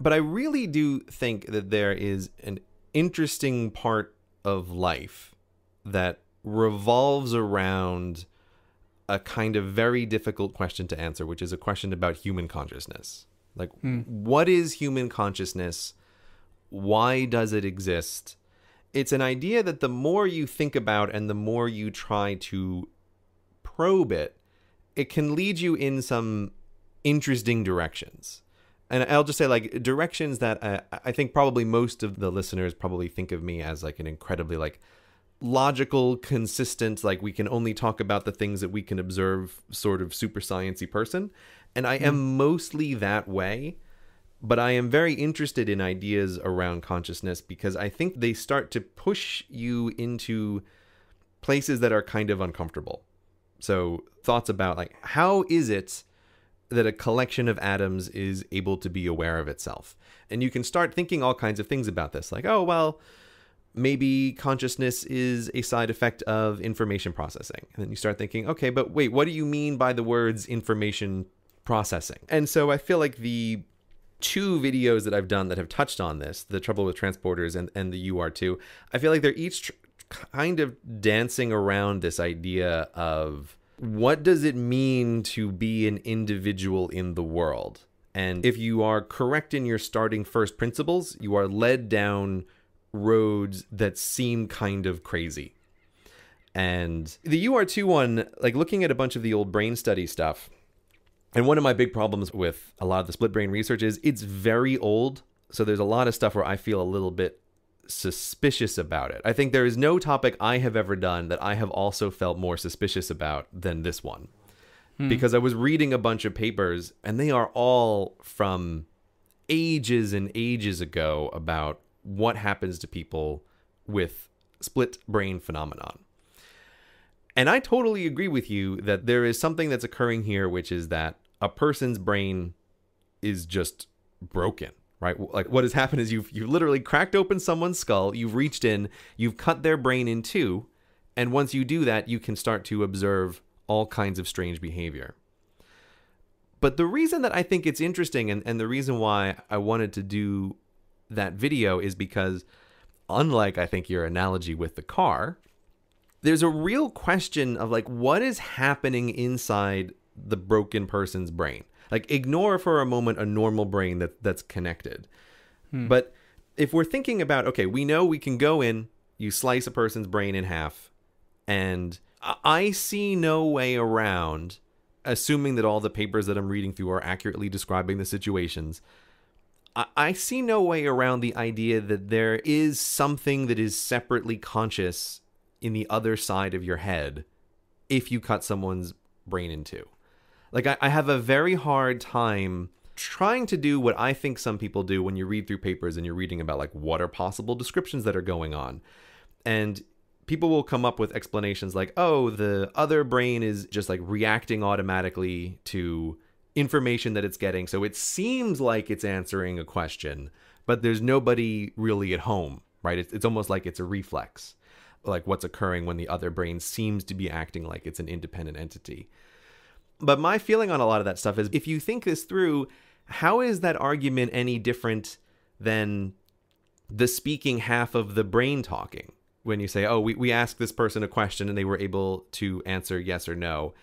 But I really do think that there is an interesting part of life that revolves around a kind of very difficult question to answer, which is a question about human consciousness. Like, what is human consciousness? Why does it exist? It's an idea that the more you think about and the more you try to probe it, it can lead you in some interesting directions. And I'll just say, like, directions that I think probably most of the listeners probably think of me as like an incredibly like logical, consistent, like we can only talk about the things that we can observe sort of super science-y person. And I am mostly that way. But I am very interested in ideas around consciousness because I think they start to push you into places that are kind of uncomfortable. So thoughts about like, how is it that a collection of atoms is able to be aware of itself? And you can start thinking all kinds of things about this. Like, oh, well, maybe consciousness is a side effect of information processing. And then you start thinking, okay, but wait, what do you mean by the words information processing? And so I feel like the two videos that I've done that have touched on this, The Trouble with Transporters and the UR2, I feel like they're each kind of dancing around this idea of what does it mean to be an individual in the world? And if you are correct in your starting first principles, you are led down roads that seem kind of crazy. And the UR2 one, like looking at a bunch of the old brain study stuff, and one of my big problems with a lot of the split brain research is it's very old. So there's a lot of stuff where I feel a little bit suspicious about it. I think there is no topic I have ever done that I have also felt more suspicious about than this one. Because I was reading a bunch of papers and they are all from ages and ages ago about what happens to people with split brain phenomenon. And I totally agree with you that there is something that's occurring here, which is that a person's brain is just broken, right? Like what has happened is you've literally cracked open someone's skull, you've reached in, you've cut their brain in two, and once you do that, you can start to observe all kinds of strange behavior. But the reason that I think it's interesting and the reason why I wanted to do that video is because, unlike I think your analogy with the car, there's a real question of like, what is happening inside the broken person's brain? Like, ignore for a moment a normal brain that's connected. But if we're thinking about, okay, we know we can go in, you slice a person's brain in half, and I see no way around, assuming that all the papers that I'm reading through are accurately describing the situations, I see no way around the idea that there is something that is separately conscious in the other side of your head if you cut someone's brain in two. Like, I have a very hard time trying to do what I think some people do when you read through papers and you're reading about, like, what are possible descriptions that are going on. And people will come up with explanations like, oh, the other brain is just, like, reacting automatically to information that it's getting. So it seems like it's answering a question, but there's nobody really at home, right? It's almost like it's a reflex. Like what's occurring when the other brain seems to be acting like it's an independent entity. But my feeling on a lot of that stuff is, if you think this through, how is that argument any different than the speaking half of the brain talking? When you say, oh, we asked this person a question and they were able to answer yes or no.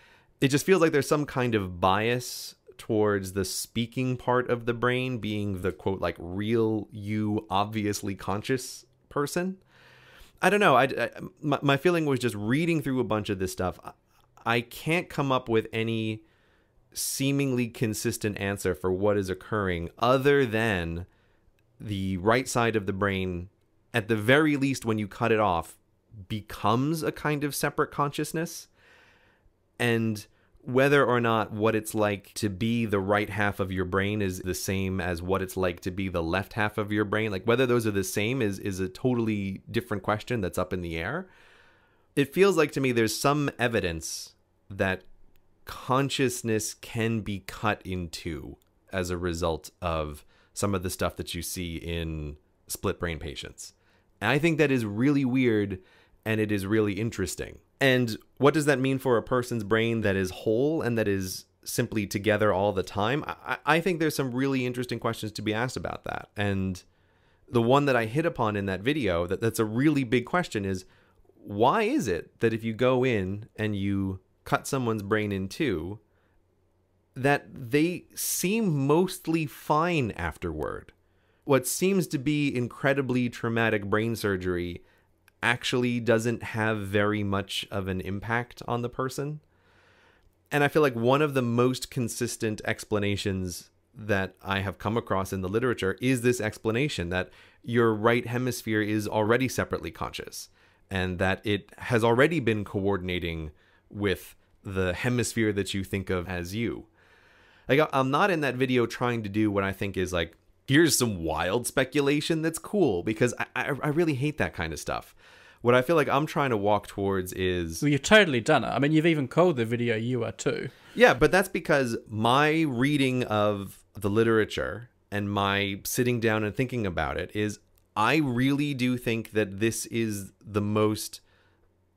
It just feels like there's some kind of bias towards the speaking part of the brain being the, quote, like real you, obviously conscious person. I don't know. My feeling was just reading through a bunch of this stuff. I can't come up with any seemingly consistent answer for what is occurring other than the right side of the brain, at the very least when you cut it off, becomes a kind of separate consciousness. And whether or not what it's like to be the right half of your brain is the same as what it's like to be the left half of your brain, like whether those are the same is a totally different question that's up in the air. It feels like to me there's some evidence that consciousness can be cut in two as a result of some of the stuff that you see in split-brain patients. And I think that is really weird, and it is really interesting. And what does that mean for a person's brain that is whole and that is simply together all the time? I think there's some really interesting questions to be asked about that. And the one that I hit upon in that video that's a really big question is, why is it that if you go in and you cut someone's brain in two, that they seem mostly fine afterward? What seems to be incredibly traumatic brain surgery actually doesn't have very much of an impact on the person. And I feel like one of the most consistent explanations that I have come across in the literature is this explanation that your right hemisphere is already separately conscious and that it has already been coordinating with the hemisphere that you think of as you. Like, I'm not in that video trying to do what I think is like, here's some wild speculation that's cool, because I really hate that kind of stuff. What I feel like I'm trying to walk towards is... Well, you've totally done it. I mean, you've even called the video You Are Too. Yeah, but that's because my reading of the literature and my sitting down and thinking about it is, I really do think that this is the most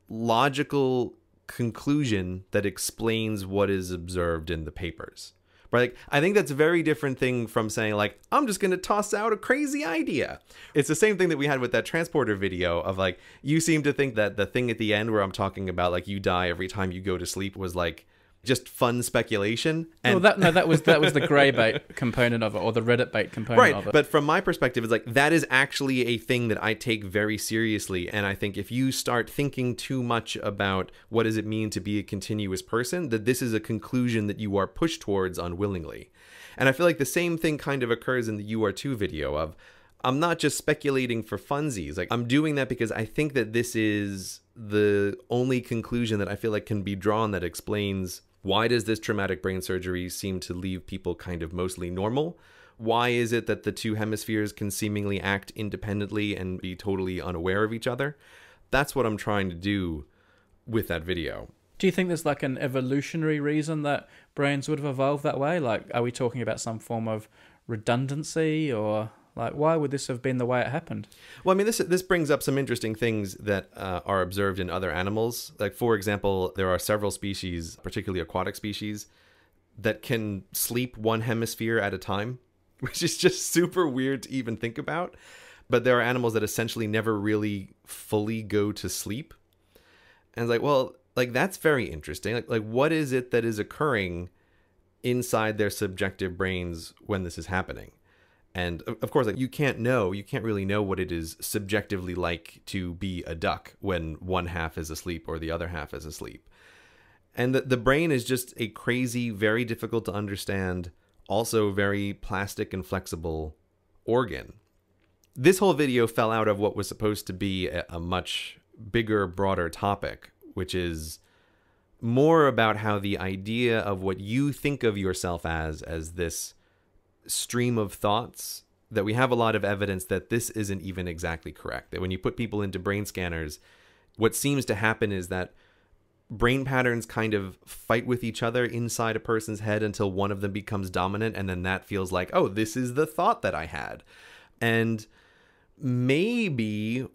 logical conclusion that explains what is observed in the papers. Right? Like, I think that's a very different thing from saying, like, I'm just going to toss out a crazy idea. It's the same thing that we had with that transporter video of, like, you seem to think that the thing at the end where I'm talking about, like, you die every time you go to sleep was, like, just fun speculation. And well, that was the Grey bait component of it, or the Reddit bait component of it. But from my perspective, it's like, that is actually a thing that I take very seriously. And I think if you start thinking too much about what does it mean to be a continuous person, that this is a conclusion that you are pushed towards unwillingly. And I feel like the same thing kind of occurs in the You Are Too video of, I'm not just speculating for funsies. Like, I'm doing that because I think that this is the only conclusion that I feel like can be drawn that explains, why does this traumatic brain surgery seem to leave people kind of mostly normal? Why is it that the two hemispheres can seemingly act independently and be totally unaware of each other? That's what I'm trying to do with that video. Do you think there's like an evolutionary reason that brains would have evolved that way? Like, are we talking about some form of redundancy, or like, why would this have been the way it happened? Well, I mean, this brings up some interesting things that are observed in other animals. Like, for example, there are several species, particularly aquatic species, that can sleep one hemisphere at a time, which is just super weird to even think about. But there are animals that essentially never really fully go to sleep. And it's like, well, like, that's very interesting. Like what is it that is occurring inside their subjective brains when this is happening? And of course, like, you can't really know what it is subjectively like to be a duck when one half is asleep or the other half is asleep. And the brain is just a crazy, very difficult to understand, also very plastic and flexible organ. This whole video fell out of what was supposed to be a much bigger, broader topic, which is more about how the idea of what you think of yourself as this stream of thoughts, that we have a lot of evidence that this isn't even exactly correct. That when you put people into brain scanners, what seems to happen is that brain patterns kind of fight with each other inside a person's head until one of them becomes dominant, and then that feels like, oh, this is the thought that I had. And maybe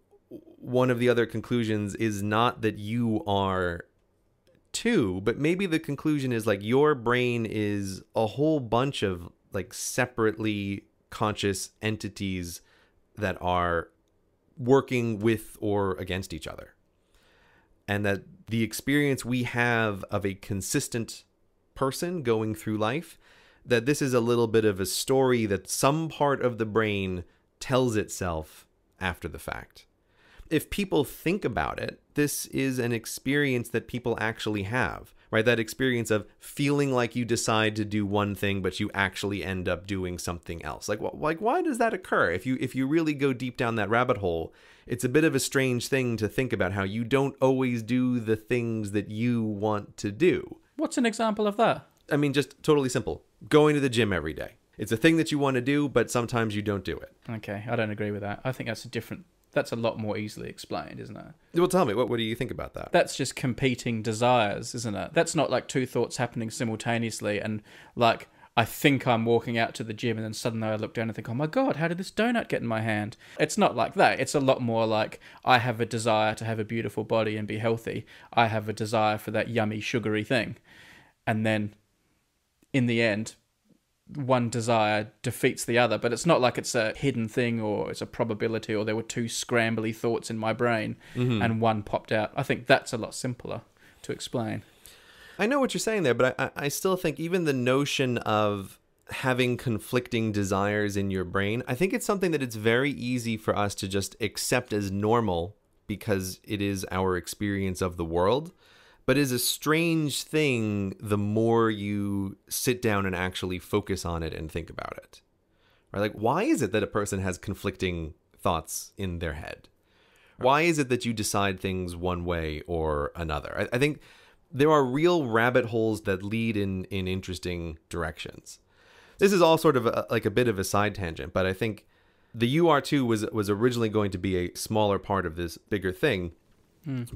one of the other conclusions is not that you are two, but maybe the conclusion is like your brain is a whole bunch of like separately conscious entities that are working with or against each other. And that the experience we have of a consistent person going through life, that this is a little bit of a story that some part of the brain tells itself after the fact. If people think about it, this is an experience that people actually have, right? That experience of feeling like you decide to do one thing, but you actually end up doing something else. Like, why does that occur? If you really go deep down that rabbit hole, it's a bit of a strange thing to think about how you don't always do the things that you want to do. What's an example of that? I mean, just totally simple. Going to the gym every day. It's a thing that you want to do, but sometimes you don't do it. Okay, I don't agree with that. I think that's a different... That's a lot more easily explained, isn't it? Well, tell me, what do you think about that? That's just competing desires, isn't it? That's not like two thoughts happening simultaneously and like, I think I'm walking out to the gym and then suddenly I look down and think, oh my God, how did this donut get in my hand? It's not like that. It's a lot more like, I have a desire to have a beautiful body and be healthy. I have a desire for that yummy, sugary thing. And then in the end... one desire defeats the other, but it's not like it's a hidden thing or it's a probability or there were two scrambly thoughts in my brain and one popped out. I think that's a lot simpler to explain. I know what you're saying there, but I still think even the notion of having conflicting desires in your brain, I think it's something that it's very easy for us to just accept as normal because it is our experience of the world. But is a strange thing the more you sit down and actually focus on it and think about it. Right? Like, why is it that a person has conflicting thoughts in their head? Why is it that you decide things one way or another? I think there are real rabbit holes that lead in interesting directions. This is all sort of like a bit of a side tangent, but I think the UR2 was originally going to be a smaller part of this bigger thing.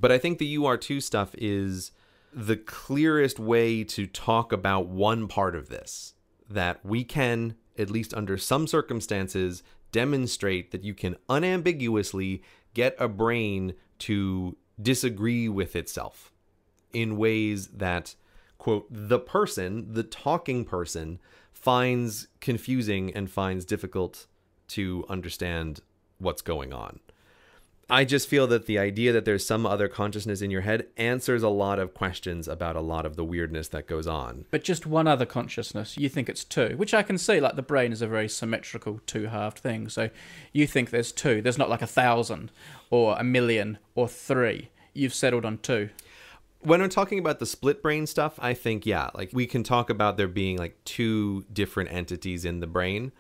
But I think the UR2 stuff is the clearest way to talk about one part of this, that we can, at least under some circumstances, demonstrate that you can unambiguously get a brain to disagree with itself in ways that, quote, the person, the talking person, finds confusing and finds difficult to understand what's going on. I just feel that the idea that there's some other consciousness in your head answers a lot of questions about a lot of the weirdness that goes on. But just one other consciousness, you think it's two, which I can see, like the brain is a very symmetrical two-halved thing. So you think there's two. There's not like 1,000 or 1,000,000 or 3. You've settled on 2. When I'm talking about the split brain stuff, I think, yeah, like we can talk about there being like 2 different entities in the brain.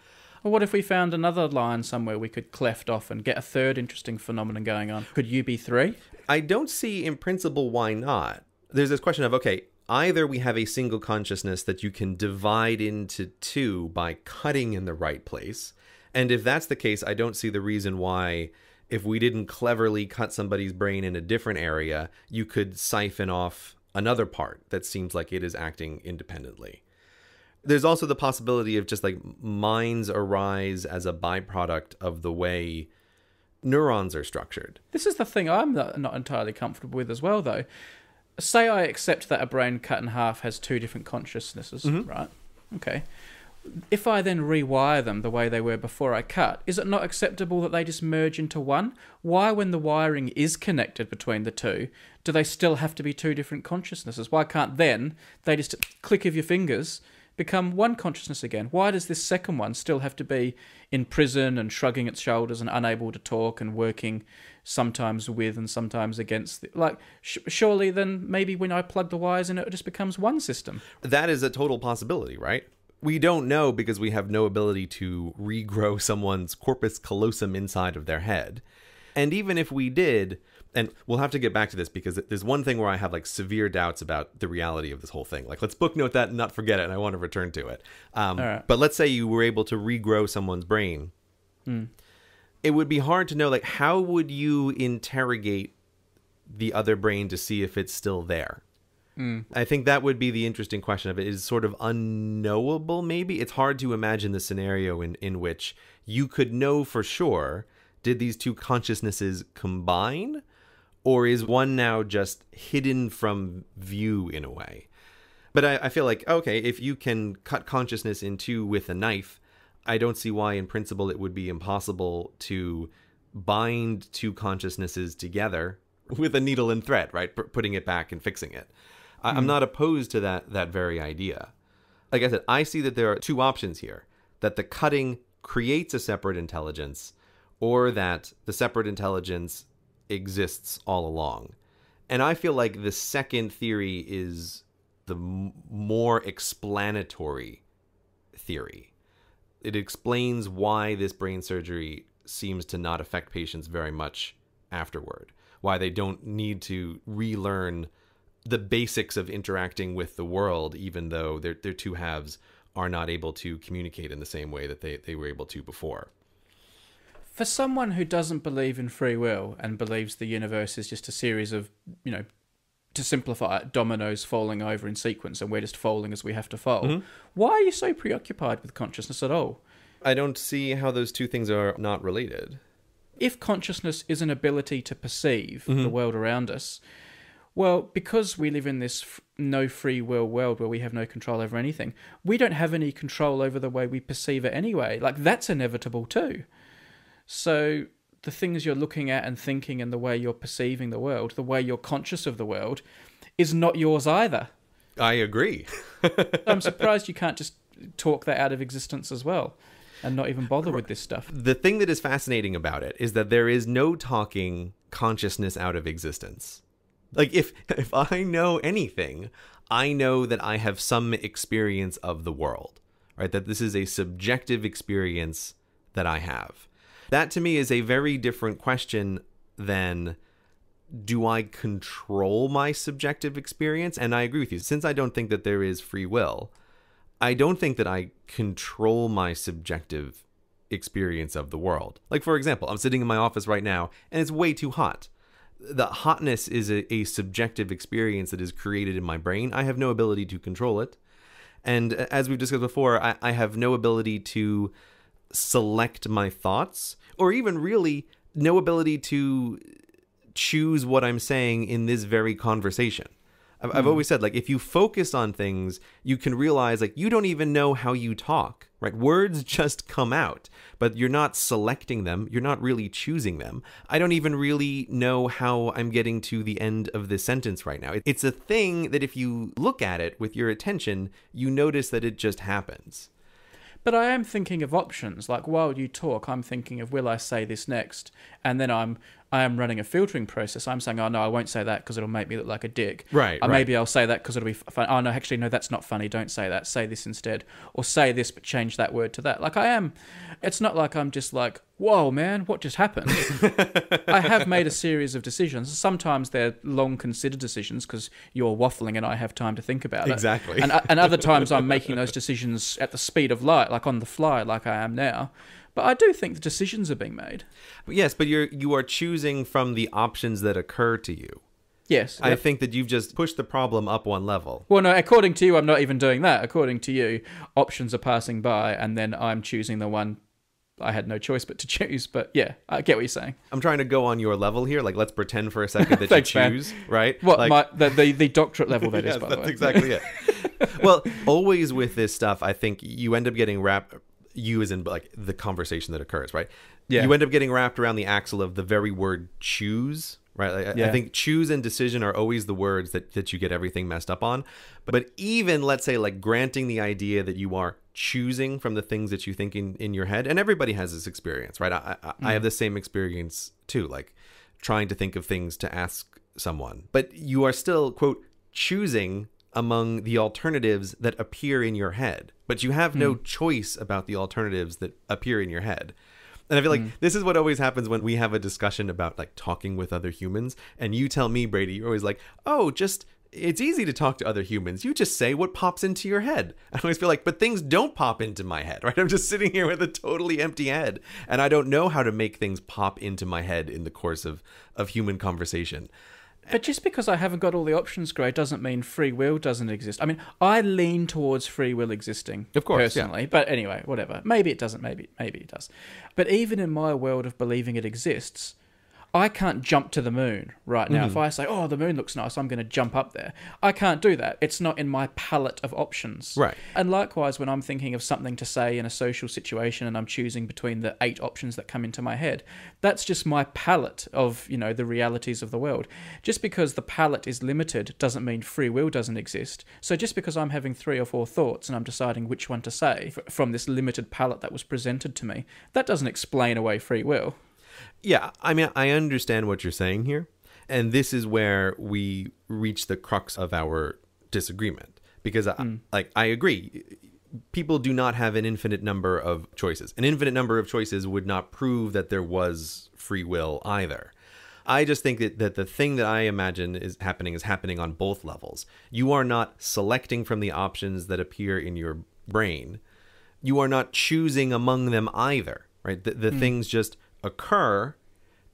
Or what if we found another line somewhere we could cleft off and get a 3rd interesting phenomenon going on? Could you be 3? I don't see in principle why not. There's this question of, okay, either we have a single consciousness that you can divide into 2 by cutting in the right place. And if that's the case, I don't see the reason why if we didn't cleverly cut somebody's brain in a different area, you could siphon off another part that seems like it is acting independently. There's also the possibility of just like minds arise as a byproduct of the way neurons are structured. This is the thing I'm not entirely comfortable with as well, though. Say I accept that a brain cut in half has 2 different consciousnesses, right? Okay. If I then rewire them the way they were before I cut, is it not acceptable that they just merge into one? Why, when the wiring is connected between the 2, do they still have to be 2 different consciousnesses? Why can't then they just click of your fingers... become one consciousness again? Why does this second one still have to be in prison and shrugging its shoulders and unable to talk and working sometimes with and sometimes against? Like, surely then maybe when I plug the wires in, it just becomes one system. That is a total possibility, right? We don't know because we have no ability to regrow someone's corpus callosum inside of their head. And even if we did, and we'll have to get back to this because there's one thing where I have like severe doubts about the reality of this whole thing. Like, let's booknote that and not forget it. And I want to return to it. All right. But let's say you were able to regrow someone's brain. It would be hard to know, like, how would you interrogate the other brain to see if it's still there? I think that would be the interesting question of it is sort of unknowable. Maybe it's hard to imagine the scenario in which you could know for sure, did these 2 consciousnesses combine? Or is one now just hidden from view in a way? But I feel like, okay, if you can cut consciousness in 2 with a knife, I don't see why in principle it would be impossible to bind 2 consciousnesses together with a needle and thread, right? Putting it back and fixing it. I'm not opposed to that very idea. Like I said, I see that there are 2 options here, that the cutting creates a separate intelligence or that the separate intelligence exists all along. And I feel like the second theory is the more explanatory theory. It explains why this brain surgery seems to not affect patients very much afterward, why they don't need to relearn the basics of interacting with the world, even though their two halves are not able to communicate in the same way that they were able to before. For someone who doesn't believe in free will and believes the universe is just a series of, you know, to simplify it, dominoes falling over in sequence, and we're just falling as we have to fall, mm-hmm. why are you so preoccupied with consciousness at all? I don't see how those two things are not related. If consciousness is an ability to perceive mm-hmm. the world around us, well, because we live in this no free will world where we have no control over anything, we don't have any control over the way we perceive it anyway. Like, that's inevitable too. So the things you're looking at and thinking and the way you're perceiving the world, the way you're conscious of the world, is not yours either. I agree. I'm surprised you can't just talk that out of existence as well and not even bother with this stuff. The thing that is fascinating about it is that there is no talking consciousness out of existence. Like, if I know anything, I know that I have some experience of the world, right? That this is a subjective experience that I have. That, to me, is a very different question than, do I control my subjective experience? And I agree with you. Since I don't think that there is free will, I don't think that I control my subjective experience of the world. Like, for example, I'm sitting in my office right now, and it's way too hot. The hotness is a subjective experience that is created in my brain. I have no ability to control it. And as we've discussed before, I have no ability to select my thoughts, or even really no ability to choose what I'm saying in this very conversation. I've always said, like, if you focus on things, you can realize, like, you don't even know how you talk, right? Words just come out, but you're not selecting them. You're not really choosing them. I don't even really know how I'm getting to the end of this sentence right now. It's a thing that if you look at it with your attention, you notice that it just happens. But I am thinking of options. Like, while you talk, I'm thinking of, will I say this next? And then I am running a filtering process. I'm saying, oh, no, I won't say that because it'll make me look like a dick. Right, or maybe I'll say that because it'll be funny. Oh, no, actually, no, that's not funny. Don't say that. Say this instead. Or say this, but change that word to that. Like, I am. It's not like I'm just like, whoa, man, what just happened? I have made a series of decisions. Sometimes they're long considered decisions because you're waffling and I have time to think about it. Exactly. And other times I'm making those decisions at the speed of light, like on the fly, like I am now. But I do think the decisions are being made. Yes, but you are choosing from the options that occur to you. Yes. I think that you've just pushed the problem up one level. Well, no, according to you, I'm not even doing that. According to you, options are passing by, and then I'm choosing the one I had no choice but to choose. But yeah, I get what you're saying. I'm trying to go on your level here. Like, let's pretend for a second that thanks, you choose, man. Right? What, like, the doctorate level that yes, is, by the way. That's exactly it. Well, always with this stuff, I think you end up getting wrapped... You as in, like, the conversation that occurs, right? Yeah. You end up getting wrapped around the axle of the very word choose, right? Like, yeah. I think choose and decision are always the words that you get everything messed up on. But even, let's say, like, granting the idea that you are choosing from the things that you think in your head, and everybody has this experience, right? I have the same experience too, like trying to think of things to ask someone. But you are still, quote, choosing among the alternatives that appear in your head, but you have no choice about the alternatives that appear in your head. And I feel like this is what always happens when we have a discussion about, like, talking with other humans. And you tell me, Brady, you're always like, oh, just, it's easy to talk to other humans. You just say what pops into your head. I always feel like, but things don't pop into my head, right? I'm just sitting here with a totally empty head, and I don't know how to make things pop into my head in the course of human conversation. But just because I haven't got all the options, Grey, doesn't mean free will doesn't exist. I mean, I lean towards free will existing, of course, personally. Yeah. But anyway, whatever. Maybe it doesn't. Maybe it does. But even in my world of believing it exists, I can't jump to the moon right now. If I say, oh, the moon looks nice, I'm going to jump up there. I can't do that. It's not in my palette of options. Right. And likewise, when I'm thinking of something to say in a social situation and I'm choosing between the 8 options that come into my head, that's just my palette of, you know, the realities of the world. Just because the palette is limited doesn't mean free will doesn't exist. So just because I'm having 3 or 4 thoughts and I'm deciding which one to say from this limited palette that was presented to me, that doesn't explain away free will. Yeah, I mean, I understand what you're saying here. And this is where we reach the crux of our disagreement. Because, I agree, people do not have an infinite number of choices. An infinite number of choices would not prove that there was free will either. I just think that the thing that I imagine is happening on both levels. You are not selecting from the options that appear in your brain. You are not choosing among them either, right? The things just occur,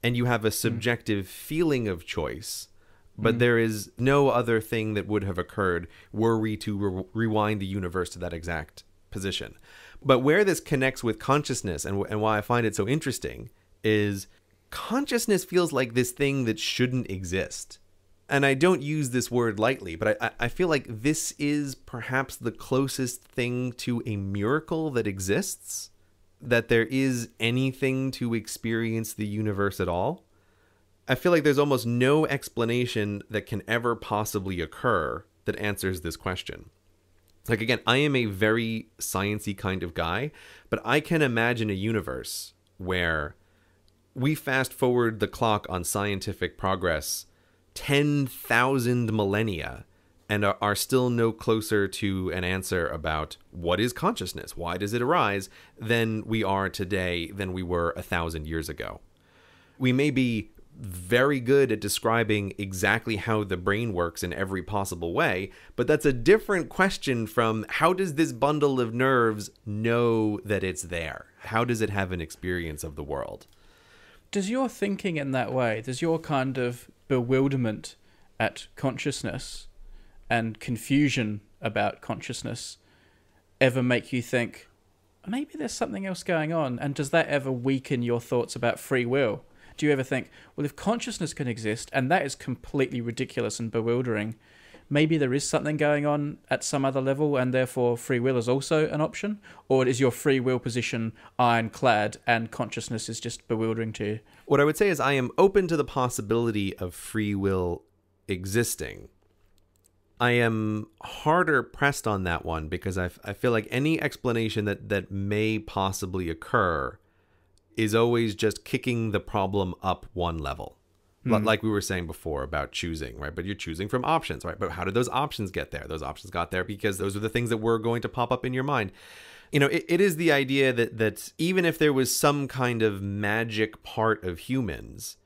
and you have a subjective feeling of choice, but there is no other thing that would have occurred were we to rewind the universe to that exact position. But where this connects with consciousness and why I find it so interesting is consciousness feels like this thing that shouldn't exist. And I don't use this word lightly, but I feel like this is perhaps the closest thing to a miracle that exists, that there is anything to experience the universe at all. I feel like there's almost no explanation that can ever possibly occur that answers this question. Like, again, I am a very sciencey kind of guy, but I can imagine a universe where we fast forward the clock on scientific progress 10,000 millennia and are still no closer to an answer about what is consciousness, why does it arise, than we are today, than we were 1,000 years ago. We may be very good at describing exactly how the brain works in every possible way, but that's a different question from how does this bundle of nerves know that it's there? How does it have an experience of the world? Does your thinking in that way, does your kind of bewilderment at consciousness and confusion about consciousness ever make you think, maybe there's something else going on? And does that ever weaken your thoughts about free will? Do you ever think, well, if consciousness can exist, and that is completely ridiculous and bewildering, maybe there is something going on at some other level, and therefore free will is also an option? Or is your free will position ironclad and consciousness is just bewildering to you? What I would say is I am open to the possibility of free will existing. I am harder pressed on that one because I feel like any explanation that may possibly occur is always just kicking the problem up one level. Like we were saying before about choosing, right? But you're choosing from options, right? But how did those options get there? Those options got there because those are the things that were going to pop up in your mind. You know, it is the idea that even if there was some kind of magic part of humans,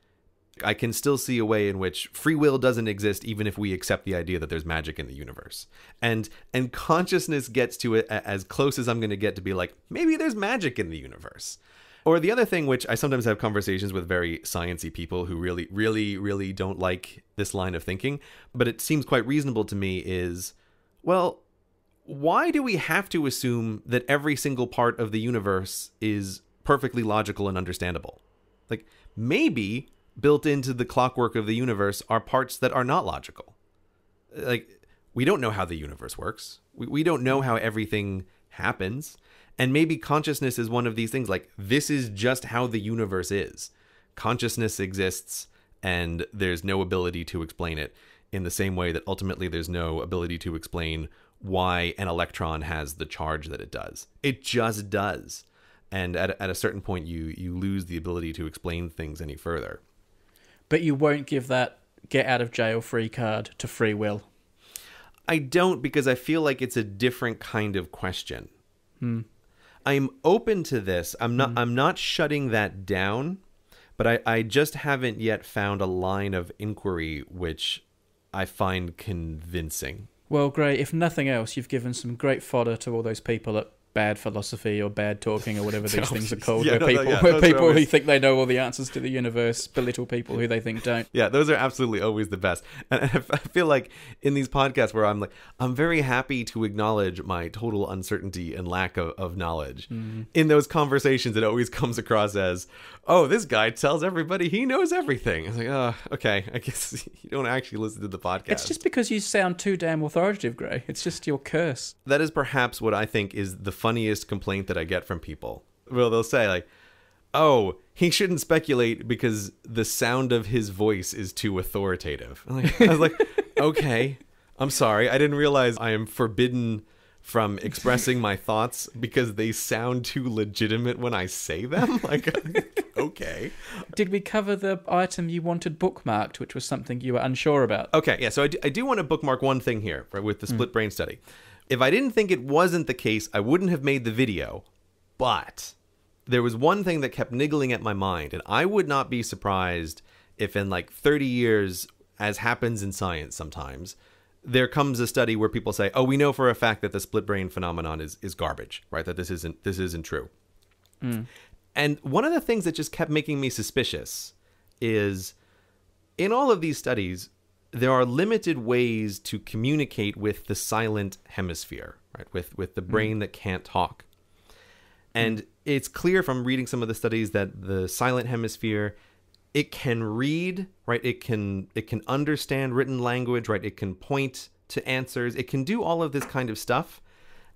I can still see a way in which free will doesn't exist even if we accept the idea that there's magic in the universe. And consciousness gets to it as close as I'm going to get to be like, maybe there's magic in the universe. Or the other thing, which I sometimes have conversations with very sciencey people who really, really, really don't like this line of thinking, but it seems quite reasonable to me, is, well, why do we have to assume that every single part of the universe is perfectly logical and understandable? Like, maybe built into the clockwork of the universe are parts that are not logical. Like, we don't know how the universe works. We don't know how everything happens. And maybe consciousness is one of these things, like, this is just how the universe is. Consciousness exists, and there's no ability to explain it, in the same way that ultimately there's no ability to explain why an electron has the charge that it does. It just does. And at a certain point, you lose the ability to explain things any further. But you won't give that get-out-of-jail-free card to free will. I don't, because I feel like it's a different kind of question. Hmm. I'm open to this. I'm not shutting that down, but I just haven't yet found a line of inquiry which I find convincing. Well, Gray, if nothing else, you've given some great fodder to all those people at Bad Philosophy or Bad Talking or whatever these things are called, where people who think they know all the answers to the universe belittle people who they think don't. Yeah, those are absolutely always the best. And I feel like in these podcasts where I'm like, I'm very happy to acknowledge my total uncertainty and lack of knowledge. In those conversations, it always comes across as, oh, this guy tells everybody he knows everything. It's like, oh, okay, I guess you don't actually listen to the podcast. It's just because you sound too damn authoritative, Gray. It's just your curse. That is perhaps what I think is the funniest complaint that I get from people. Well, they'll say, like, oh, he shouldn't speculate because the sound of his voice is too authoritative. I was like, okay, I'm sorry. I didn't realize I am forbidden from expressing my thoughts because they sound too legitimate when I say them. Like, okay. Did we cover the item you wanted bookmarked, which was something you were unsure about? Okay, yeah. So I do want to bookmark one thing here, right, with the split brain study. If I didn't think it wasn't the case, I wouldn't have made the video, but there was one thing that kept niggling at my mind, and I would not be surprised if in like 30 years, as happens in science sometimes, there comes a study where people say, oh, we know for a fact that the split brain phenomenon is garbage, right? That this isn't true. Mm. And one of the things that just kept making me suspicious is in all of these studies, there are limited ways to communicate with the silent hemisphere, right? With the brain that can't talk. And it's clear from reading some of the studies that the silent hemisphere, it can read, right? It can understand written language, right? It can point to answers. It can do all of this kind of stuff.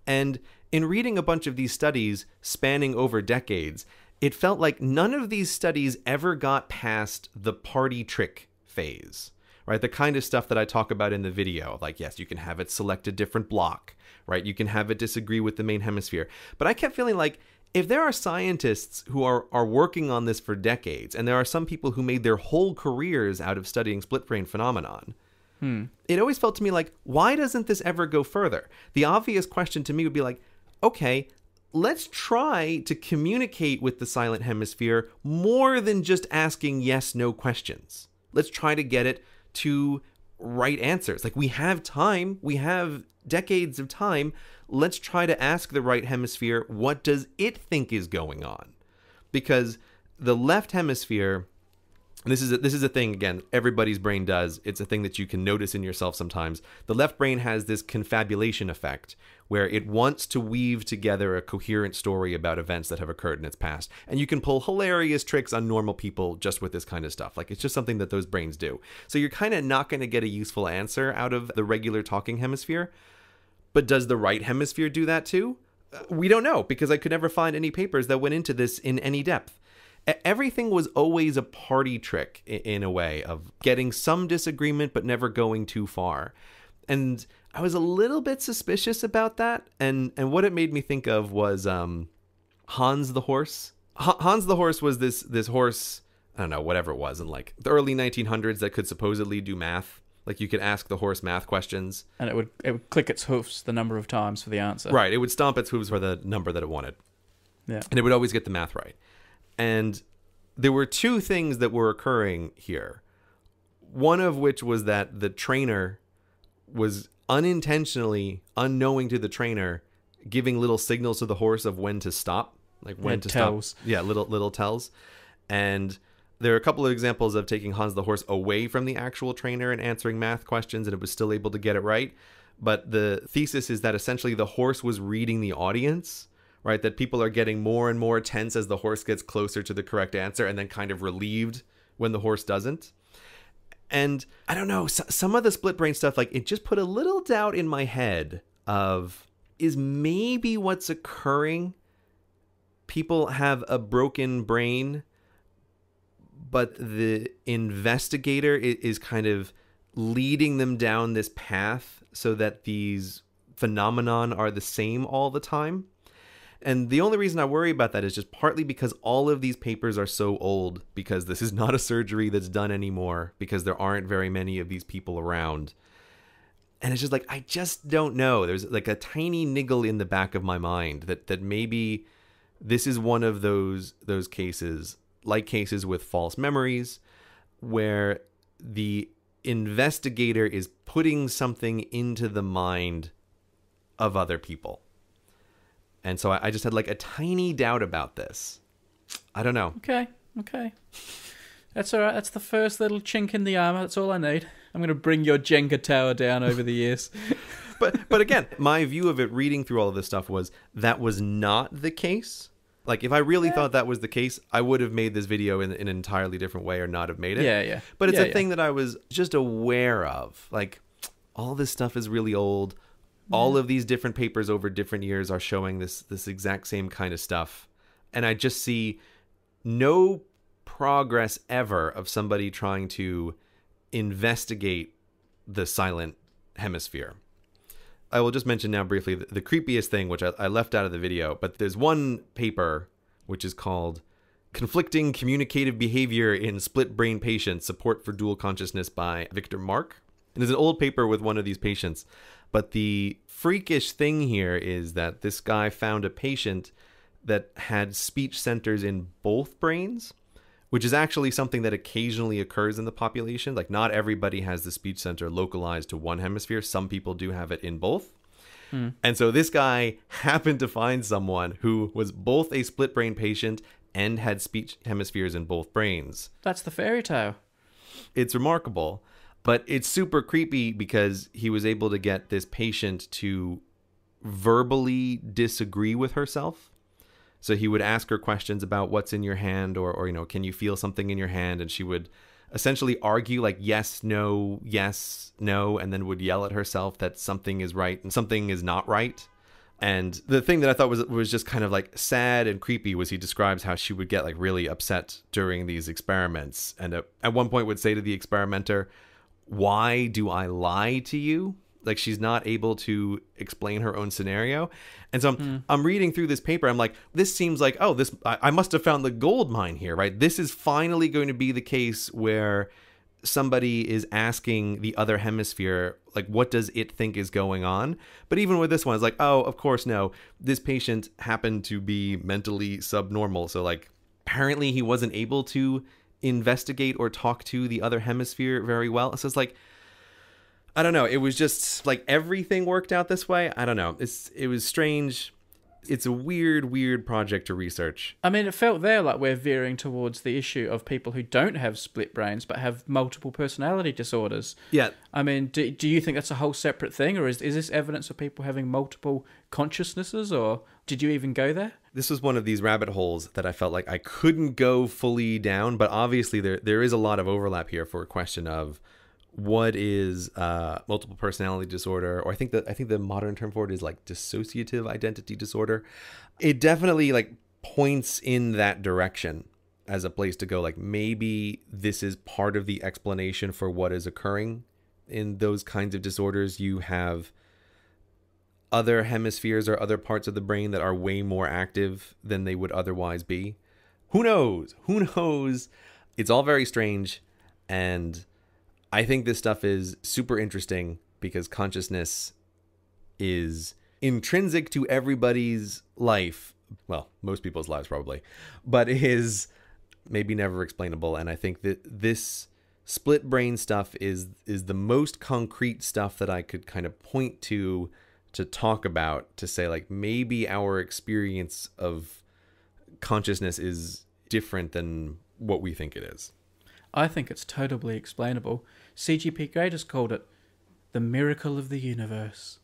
And in reading a bunch of these studies spanning over decades, it felt like none of these studies ever got past the party trick phase, right? The kind of stuff that I talk about in the video, like, yes, you can have it select a different block, right? You can have it disagree with the main hemisphere. But I kept feeling like if there are scientists who are working on this for decades, and there are some people who made their whole careers out of studying split-brain phenomenon, it always felt to me like, why doesn't this ever go further? The obvious question to me would be like, okay, let's try to communicate with the silent hemisphere more than just asking yes, no questions. Let's try to get it to right answers. Like, we have time, we have decades of time. Let's try to ask the right hemisphere, what does it think is going on? Because the left hemisphere, this is a thing, again, everybody's brain does. It's a thing that you can notice in yourself sometimes. The left brain has this confabulation effect where it wants to weave together a coherent story about events that have occurred in its past. And you can pull hilarious tricks on normal people just with this kind of stuff. Like, it's just something that those brains do. So you're kind of not going to get a useful answer out of the regular talking hemisphere. But does the right hemisphere do that too? We don't know, because I could never find any papers that went into this in any depth. Everything was always a party trick in a way of getting some disagreement, but never going too far. And I was a little bit suspicious about that. And what it made me think of was Hans the horse. Hans the horse was this horse, I don't know, whatever it was, in like the early 1900s that could supposedly do math. Like, you could ask the horse math questions. And it would click its hoofs the number of times for the answer. Right. It would stomp its hooves for the number that it wanted. Yeah. And it would always get the math right. And there were two things that were occurring here. One of which was that the trainer was unintentionally, unknowing to the trainer, giving little signals to the horse of when to stop, like when to stop. Yeah, little tells. And there are a couple of examples of taking Hans the horse away from the actual trainer and answering math questions, and it was still able to get it right. But the thesis is that essentially the horse was reading the audience, right? That people are getting more and more tense as the horse gets closer to the correct answer, and then kind of relieved when the horse doesn't. And I don't know, some of the split brain stuff, like, it just put a little doubt in my head of, is maybe what's occurring, people have a broken brain, but the investigator is kind of leading them down this path so that these phenomenon are the same all the time. And the only reason I worry about that is just partly because all of these papers are so old, because this is not a surgery that's done anymore, because there aren't very many of these people around. And it's just like, I just don't know. There's like a tiny niggle in the back of my mind that maybe this is one of those cases, like cases with false memories, where the investigator is putting something into the mind of other people. And so I just had like a tiny doubt about this. I don't know. Okay. That's all right. That's the first little chink in the armor. That's all I need. I'm going to bring your Jenga tower down over the years. But again, my view of it reading through all of this stuff was that was not the case. Like, if I really thought that was the case, I would have made this video in an entirely different way or not have made it. Yeah. But it's a thing that I was just aware of. Like, all this stuff is really old. All of these different papers over different years are showing this exact same kind of stuff. And I just see no progress ever of somebody trying to investigate the silent hemisphere. I will just mention now briefly the creepiest thing, which I left out of the video, but there's one paper which is called Conflicting Communicative Behavior in Split-Brain Patients, Support for Dual Consciousness by Victor Mark. And there's an old paper with one of these patients. But the freakish thing here is that this guy found a patient that had speech centers in both brains, which is actually something that occasionally occurs in the population. Like, not everybody has the speech center localized to one hemisphere. Some people do have it in both. Mm. And so this guy happened to find someone who was both a split-brain patient and had speech hemispheres in both brains. That's the fairy tale. It's remarkable, but it's super creepy because he was able to get this patient to verbally disagree with herself. So he would ask her questions about what's in your hand, or you know, can you feel something in your hand? And she would essentially argue like yes, no, and then would yell at herself that something is right and something is not right. And the thing that I thought was just kind of like sad and creepy was he describes how she would get like really upset during these experiments. And at one point would say to the experimenter, "Why do I lie to you?" Like, she's not able to explain her own scenario. And so I'm reading through this paper. I'm like, this seems like, oh, I must have found the gold mine here, right? This is finally going to be the case where somebody is asking the other hemisphere, like, what does it think is going on? But even with this one, it's like, oh, of course, no. This patient happened to be mentally subnormal. So, like, apparently he wasn't able to investigate or talk to the other hemisphere very well. So it's like, I don't know. It was just like everything worked out this way. I don't know. It was strange. It's a weird, weird project to research. I mean, it felt there like we're veering towards the issue of people who don't have split brains but have multiple personality disorders. Yeah. I mean, do you think that's a whole separate thing, or is this evidence of people having multiple consciousnesses, or did you even go there? This was one of these rabbit holes that I felt like I couldn't go fully down, but obviously there is a lot of overlap here for a question of what is multiple personality disorder, or I think the modern term for it is like dissociative identity disorder. It definitely like points in that direction as a place to go, like maybe this is part of the explanation for what is occurring in those kinds of disorders. You have other hemispheres or other parts of the brain that are way more active than they would otherwise be. Who knows? It's all very strange, and I think this stuff is super interesting because consciousness is intrinsic to everybody's life. Well, most people's lives probably, but is maybe never explainable. And I think that this split brain stuff is the most concrete stuff that I could kind of point to talk about, to say like maybe our experience of consciousness is different than what we think it is. I think it's totally explainable. CGP Grey has called it the miracle of the universe.